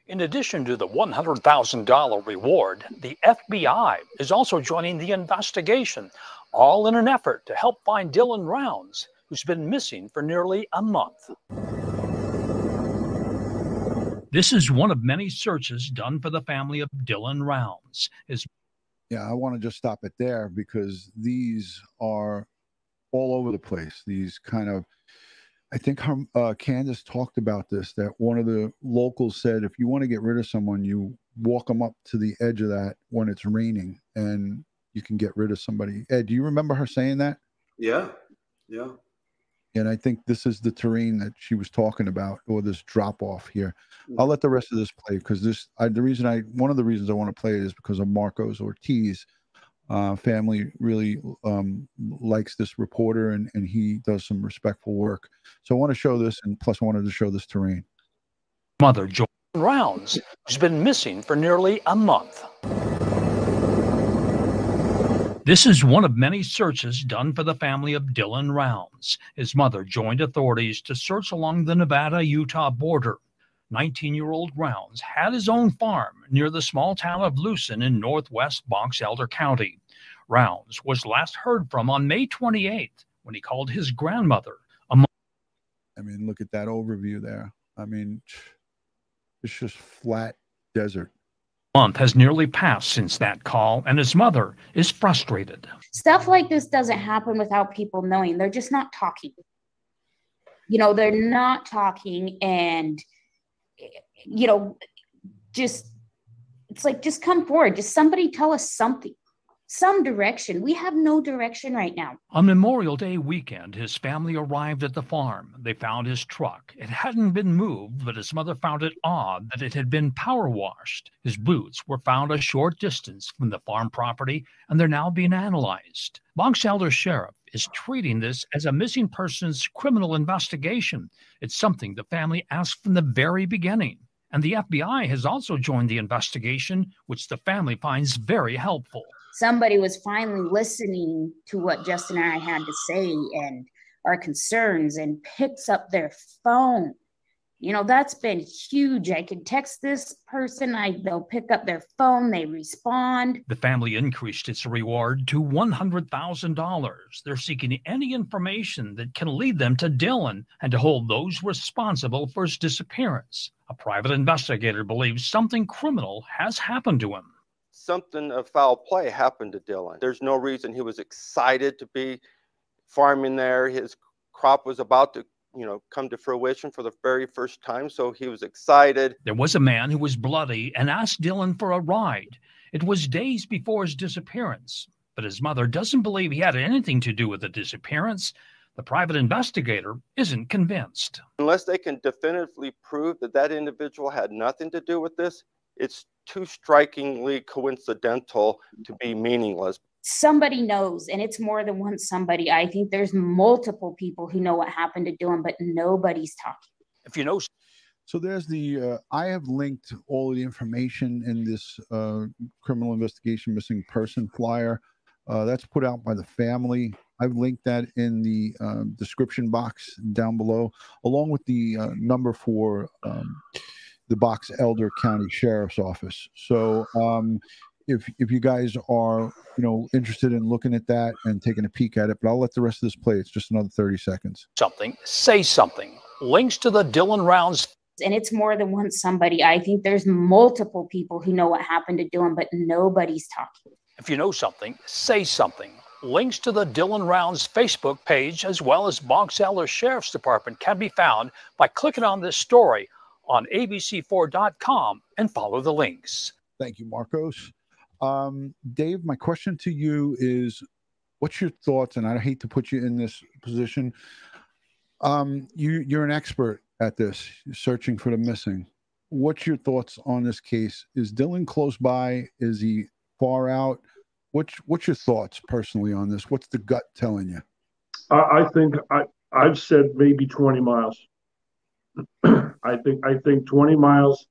In addition to the $100,000 reward, the FBI is also joining the investigation, all in an effort to help find Dylan Rounds, who's been missing for nearly a month. This is one of many searches done for the family of Dylan Rounds. Yeah, I want to just stop it there, because these are all over the place. These kind of, I think Candace talked about this, that one of the locals said, if you want to get rid of someone, you walk them up to the edge of that when it's raining, and you can get rid of somebody. Ed, do you remember her saying that? Yeah, yeah. And I think this is the terrain that she was talking about, or this drop-off here. I'll let the rest of this play, because one of the reasons I want to play it is because of Marcos Ortiz. Family really likes this reporter, and he does some respectful work. So I want to show this, and plus I wanted to show this terrain. Mother Joan Rounds has been missing for nearly a month. This is one of many searches done for the family of Dylan Rounds. His mother joined authorities to search along the Nevada-Utah border. 19-year-old Rounds had his own farm near the small town of Lucin in northwest Box Elder County. Rounds was last heard from on May 28th when he called his grandmother. I mean, look at that overview there. I mean, it's just flat desert. A month has nearly passed since that call, and his mother is frustrated. Stuff like this doesn't happen without people knowing. They're just not talking. You know, they're not talking, and you know, just, it's like, just come forward. Just somebody tell us something, some direction. We have no direction right now. On Memorial Day weekend, his family arrived at the farm. They found his truck. It hadn't been moved, but his mother found it odd that it had been power washed. His boots were found a short distance from the farm property, and they're now being analyzed. Box Elder Sheriff is treating this as a missing persons criminal investigation. It's something the family asked from the very beginning. And the FBI has also joined the investigation, which the family finds very helpful. Somebody was finally listening to what Justin and I had to say and our concerns and picks up their phone. You know, that's been huge. I can text this person, they'll pick up their phone, they respond. The family increased its reward to $100,000. They're seeking any information that can lead them to Dylan and to hold those responsible for his disappearance. A private investigator believes something criminal has happened to him. Something of foul play happened to Dylan. There's no reason. He was excited to be farming there. His crop was about to, you know, come to fruition for the very first time, so he was excited. There was a man who was bloody and asked Dylan for a ride. It was days before his disappearance, but his mother doesn't believe he had anything to do with the disappearance. The private investigator isn't convinced. Unless they can definitively prove that that individual had nothing to do with this, it's too strikingly coincidental to be meaningless. Somebody knows, and it's more than one somebody. I think there's multiple people who know what happened to Dylan, but nobody's talking. If you know, so there's the I have linked all of the information in this criminal investigation missing person flyer that's put out by the family. I've linked that in the description box down below, along with the number for the Box Elder County Sheriff's Office. So if you guys are, you know, interested in looking at that and taking a peek at it, but I'll let the rest of this play. It's just another 30 seconds. Something, say something. Links to the Dylan Rounds. And it's more than one somebody. I think there's multiple people who know what happened to Dylan, but nobody's talking. If you know something, say something. Links to the Dylan Rounds Facebook page, as well as Box Elder Sheriff's Department, can be found by clicking on this story on abc4.com and follow the links. Thank you, Marcos. Dave, my question to you is, what's your thoughts? And I hate to put you in this position. You're an expert at this, searching for the missing. What's your thoughts on this case? Is Dylan close by? Is he far out? What's your thoughts personally on this? What's the gut telling you? I think I've said maybe 20 miles. I think 20 miles,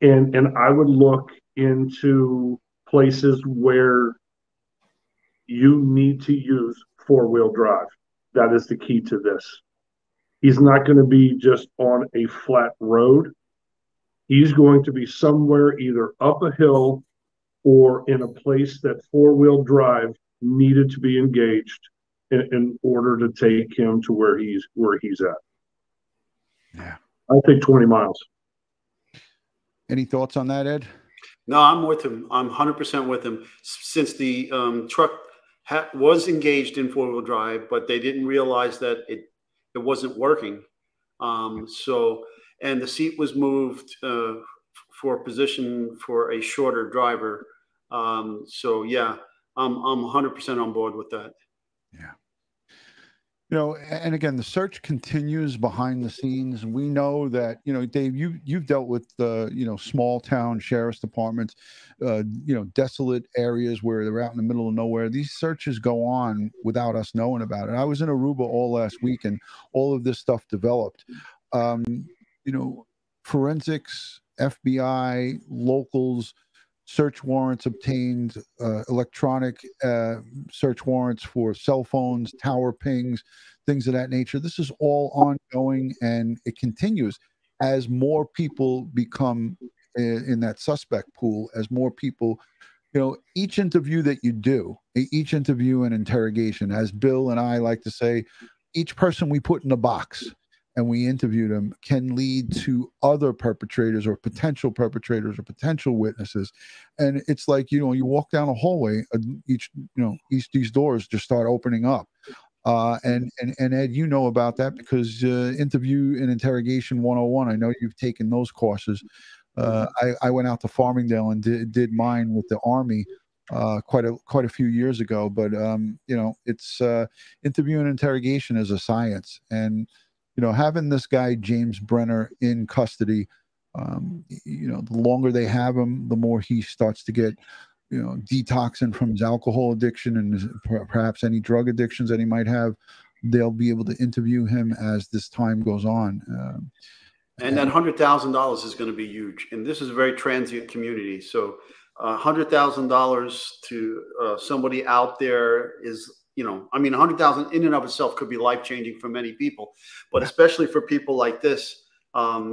and I would look into places where you need to use four-wheel drive. That is the key to this. He's not going to be just on a flat road. He's going to be somewhere either up a hill or in a place that four-wheel drive needed to be engaged in order to take him to where he's at. Yeah, I think 20 miles. Any thoughts on that, Ed? No, I'm with him. I'm 100% with him. Since the truck was engaged in four-wheel drive, but they didn't realize that it wasn't working. And the seat was moved for position for a shorter driver. So yeah, I'm 100% on board with that. Yeah. You know, and again, the search continues behind the scenes. We know that, you know, Dave, you've dealt with the, you know, small town sheriff's departments, you know, desolate areas where they're out in the middle of nowhere. These searches go on without us knowing about it. I was in Aruba all last week and all of this stuff developed. You know, forensics, FBI, locals, search warrants obtained, electronic search warrants for cell phones, tower pings, things of that nature. This is all ongoing, and it continues as more people become in that suspect pool, as more people, you know, each interview that you do, each interview and interrogation, as Bill and I like to say, each person we put in a box and we interviewed them can lead to other perpetrators or potential witnesses. And it's like, you know, you walk down a hallway, these doors just start opening up. And Ed, you know about that because interview and interrogation 101, I know you've taken those courses. I went out to Farmingdale and did mine with the Army quite a few years ago, but you know, it's interview and interrogation is a science. And you know, having this guy, James Brenner, in custody, you know, the longer they have him, the more he starts to get, you know, detoxing from his alcohol addiction and perhaps any drug addictions that he might have. They'll be able to interview him as this time goes on. And that $100,000 is going to be huge. And this is a very transient community. So $100,000 to somebody out there is, you know, I mean, $100,000 in and of itself could be life-changing for many people, but especially for people like this,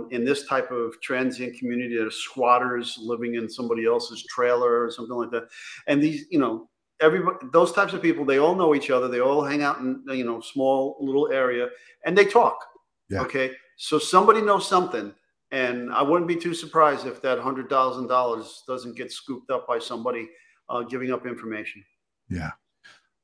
in this type of transient community that are squatters living in somebody else's trailer or something like that. And these, you know, everybody, those types of people, they all know each other. They all hang out in, you know, small little area and they talk. Yeah. Okay. So somebody knows something, and I wouldn't be too surprised if that $100,000 doesn't get scooped up by somebody giving up information. Yeah.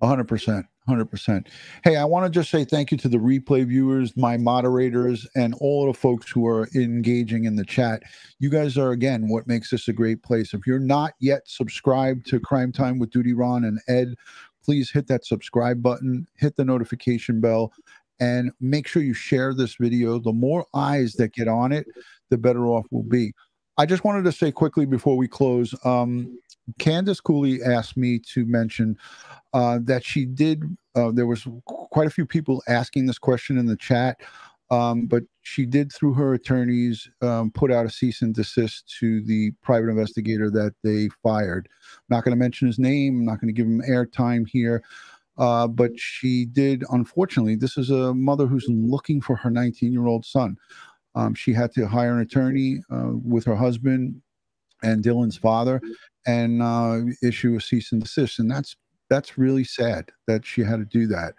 100%, 100%. Hey, I want to just say thank you to the replay viewers, my moderators, and all of the folks who are engaging in the chat. You guys are, again, what makes this a great place. If you're not yet subscribed to Crime Time with DutyRon and Ed, please hit that subscribe button, hit the notification bell, and make sure you share this video. The more eyes that get on it, the better off we'll be. I just wanted to say quickly before we close, Candace Cooley asked me to mention that she did, there was quite a few people asking this question in the chat, but she did, through her attorneys, put out a cease and desist to the private investigator that they fired. I'm not going to mention his name. I'm not going to give him airtime here, but she did, unfortunately, this is a mother who's looking for her 19-year-old son. She had to hire an attorney with her husband and Dylan's father, and issue a cease and desist. And that's really sad that she had to do that.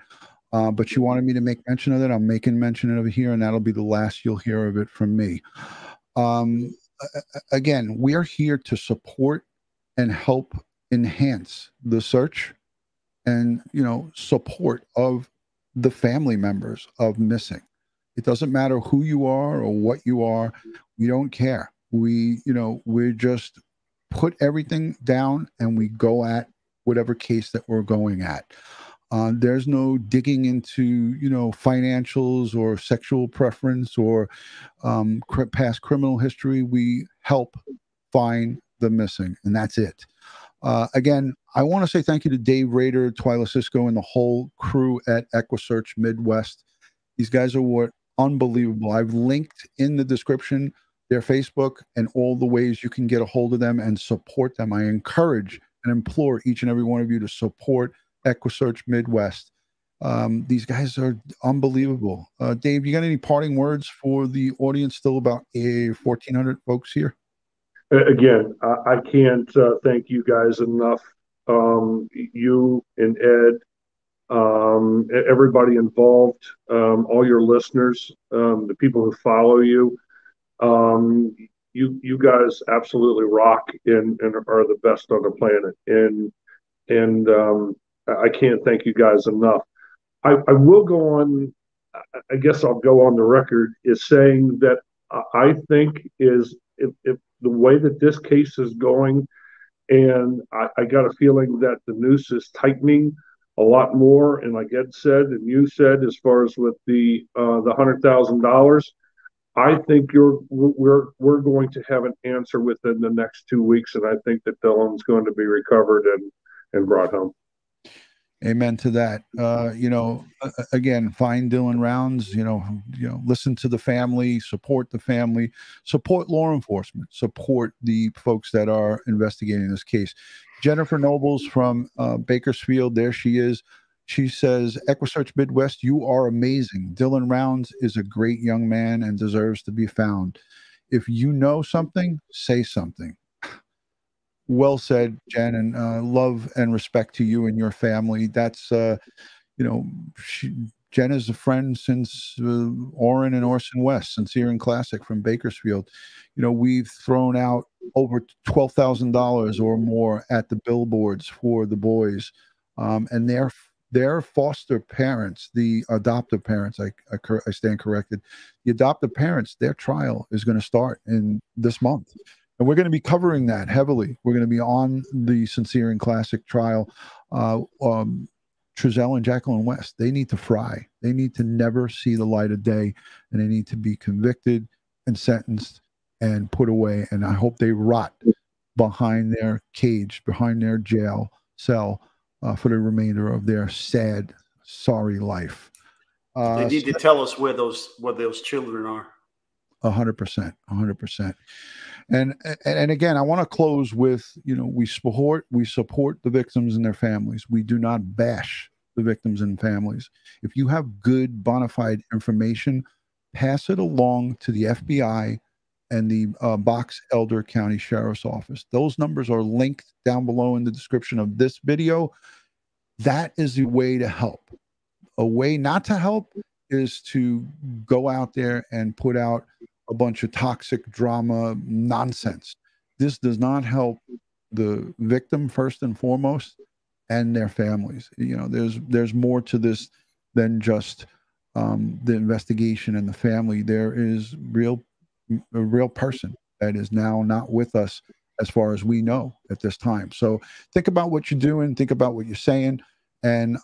But she wanted me to make mention of it. I'm making mention of it here, and that'll be the last you'll hear of it from me. Again, we are here to support and help enhance the search and, you know, support of the family members of missing. It doesn't matter who you are or what you are. We don't care. We, you know, we just put everything down and we go at whatever case that we're going at. There's no digging into, you know, financials or sexual preference or past criminal history. We help find the missing, and that's it. Again, I want to say thank you to Dave Rader, Twyla Cisco, and the whole crew at EquuSearch Midwest. These guys are what unbelievable. I've linked in the description their Facebook and all the ways you can get a hold of them and support them. I encourage and implore each and every one of you to support EquuSearch Midwest. These guys are unbelievable. Dave, you got any parting words for the audience? Still about 1,400 folks here. Again, I can't thank you guys enough. You and Ed, everybody involved, all your listeners, the people who follow you. You guys absolutely rock and are the best on the planet. And I can't thank you guys enough. I will go on, I guess I'll go on the record is saying that I think is if the way that this case is going, and I got a feeling that the noose is tightening a lot more. And like Ed said, and you said, as far as with the $100,000, I think we're going to have an answer within the next 2 weeks, and I think that Dylan's going to be recovered and brought home. Amen to that. You know, again, find Dylan Rounds, listen to the family, support the family, support law enforcement, support the folks that are investigating this case. Jennifer Nobles from Bakersfield, there she is. She says, EquuSearch Midwest, you are amazing. Dylan Rounds is a great young man and deserves to be found. If you know something, say something. Well said, Jen, and love and respect to you and your family. That's, Jen is a friend since Orrin and Orson West, Sincere and Classic from Bakersfield. You know, we've thrown out over $12,000 or more at the billboards for the boys, and their foster parents, the adoptive parents, I stand corrected, the adoptive parents, their trial is going to start in this month. And we're going to be covering that heavily. We're going to be on the Sincere and Classic trial. Trizelle and Jacqueline West, they need to fry. They need to never see the light of day, and they need to be convicted and sentenced and put away. And I hope they rot behind their cage, behind their jail cell for the remainder of their sad, sorry life. They need to tell us where those children are. 100%, 100%. And again, I want to close with, we support the victims and their families. We do not bash the victims and families. If you have good bona fide information, pass it along to the FBI and the Box Elder County Sheriff's Office. Those numbers are linked down below in the description of this video. That is the way to help. A way not to help is to go out there and put out a bunch of toxic drama nonsense. This does not help the victim first and foremost, and their families. You know, there's more to this than just the investigation and the family. There is a real person that is now not with us, as far as we know at this time. So think about what you're doing. Think about what you're saying. And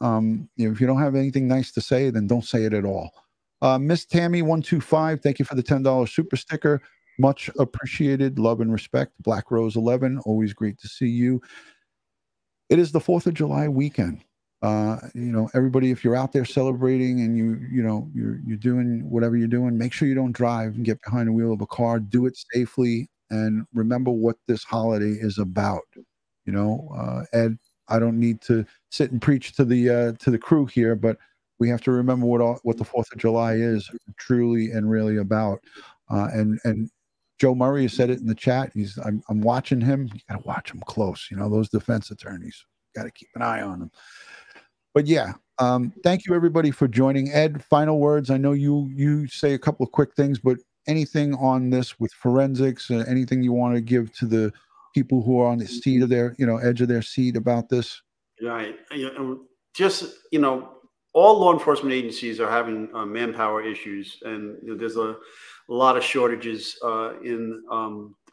if you don't have anything nice to say, then don't say it at all. Miss Tammy 125, thank you for the $10 super sticker. Much appreciated. Love and respect. Black Rose 11, always great to see you. It is the 4th of July weekend. Everybody, if you're out there celebrating and you're doing whatever you're doing, make sure you don't drive and get behind the wheel of a car. Do it safely, and remember what this holiday is about. Ed, I don't need to sit and preach to the crew here, but we have to remember what the 4th of July is truly and really about. And Joe Murray has said it in the chat. I'm watching him. You got to watch him close. Those defense attorneys, got to keep an eye on them. But yeah, thank you everybody for joining. Ed, final words. I know you say a couple of quick things, but anything on this with forensics, anything you want to give to the people who are on the seat of their, edge of their seat about this? Right. Just, all law enforcement agencies are having manpower issues, and there's a lot of shortages in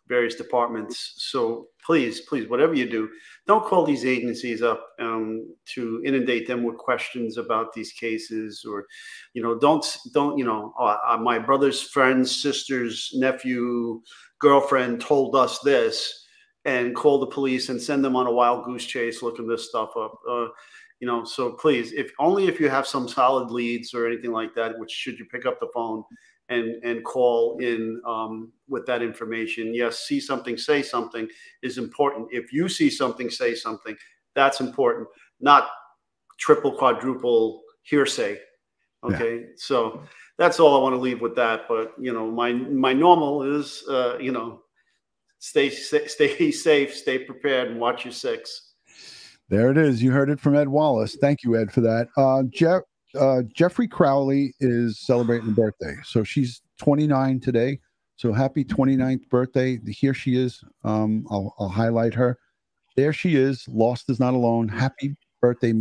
various departments. So please, whatever you do, don't call these agencies up to inundate them with questions about these cases, or, my brother's friend's sister's nephew, girlfriend told us this, and call the police and send them on a wild goose chase looking this stuff up. So please, if you have some solid leads or anything like that, which should you pick up the phone and call in with that information. Yes, see something, say something is important. If you see something, say something. That's important, not triple, quadruple hearsay. Okay, yeah. So that's all I want to leave with that. But, my normal is, stay safe, stay prepared, and watch your six. There it is. You heard it from Ed Wallace. Thank you, Ed, for that. Jeffrey Crowley is celebrating a birthday. So she's 29 today. So happy 29th birthday. Here she is. I'll highlight her. There she is. Lost is not alone. Happy birthday.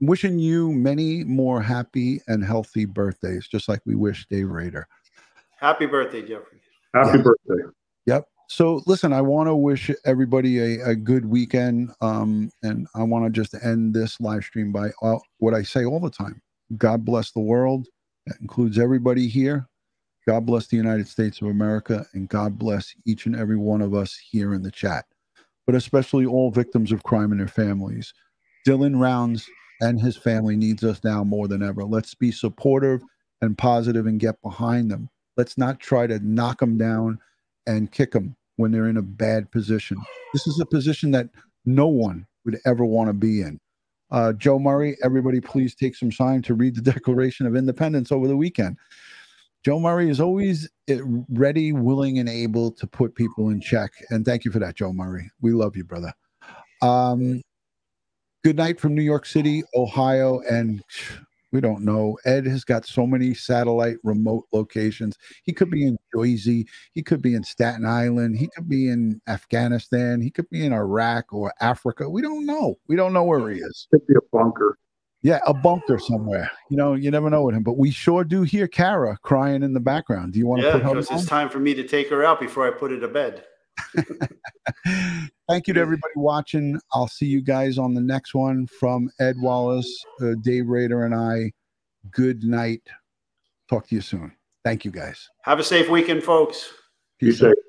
Wishing you many more happy and healthy birthdays, just like we wish Dave Rader. Happy birthday, Jeffrey. Happy birthday. Yep. So listen, I want to wish everybody a good weekend, and I want to just end this live stream by what I say all the time. God bless the world. That includes everybody here. God bless the United States of America, and God bless each and every one of us here in the chat, but especially all victims of crime and their families. Dylan Rounds and his family needs us now more than ever. Let's be supportive and positive and get behind them. Let's not try to knock them down and kick them when they're in a bad position. This is a position that no one would ever want to be in. Joe Murray, everybody please take some time to read the Declaration of Independence over the weekend. Joe Murray is always ready, willing, and able to put people in check. And thank you for that, Joe Murray. We love you, brother. Good night from New York City, Ohio, and we don't know. Ed has got so many satellite remote locations. He could be in Jersey. He could be in Staten Island. He could be in Afghanistan. He could be in Iraq or Africa. We don't know. We don't know where he is. Could be a bunker. Yeah, a bunker somewhere. You know, you never know with him. But we sure do hear Kara crying in the background. Do you want to put her on? It's time for me to take her out before I put her to bed. Thank you to everybody watching. I'll see you guys on the next one. From Ed Wallace, Dave Rader, and I, good night. Talk to you soon. Thank you, guys. Have a safe weekend, folks. Peace out.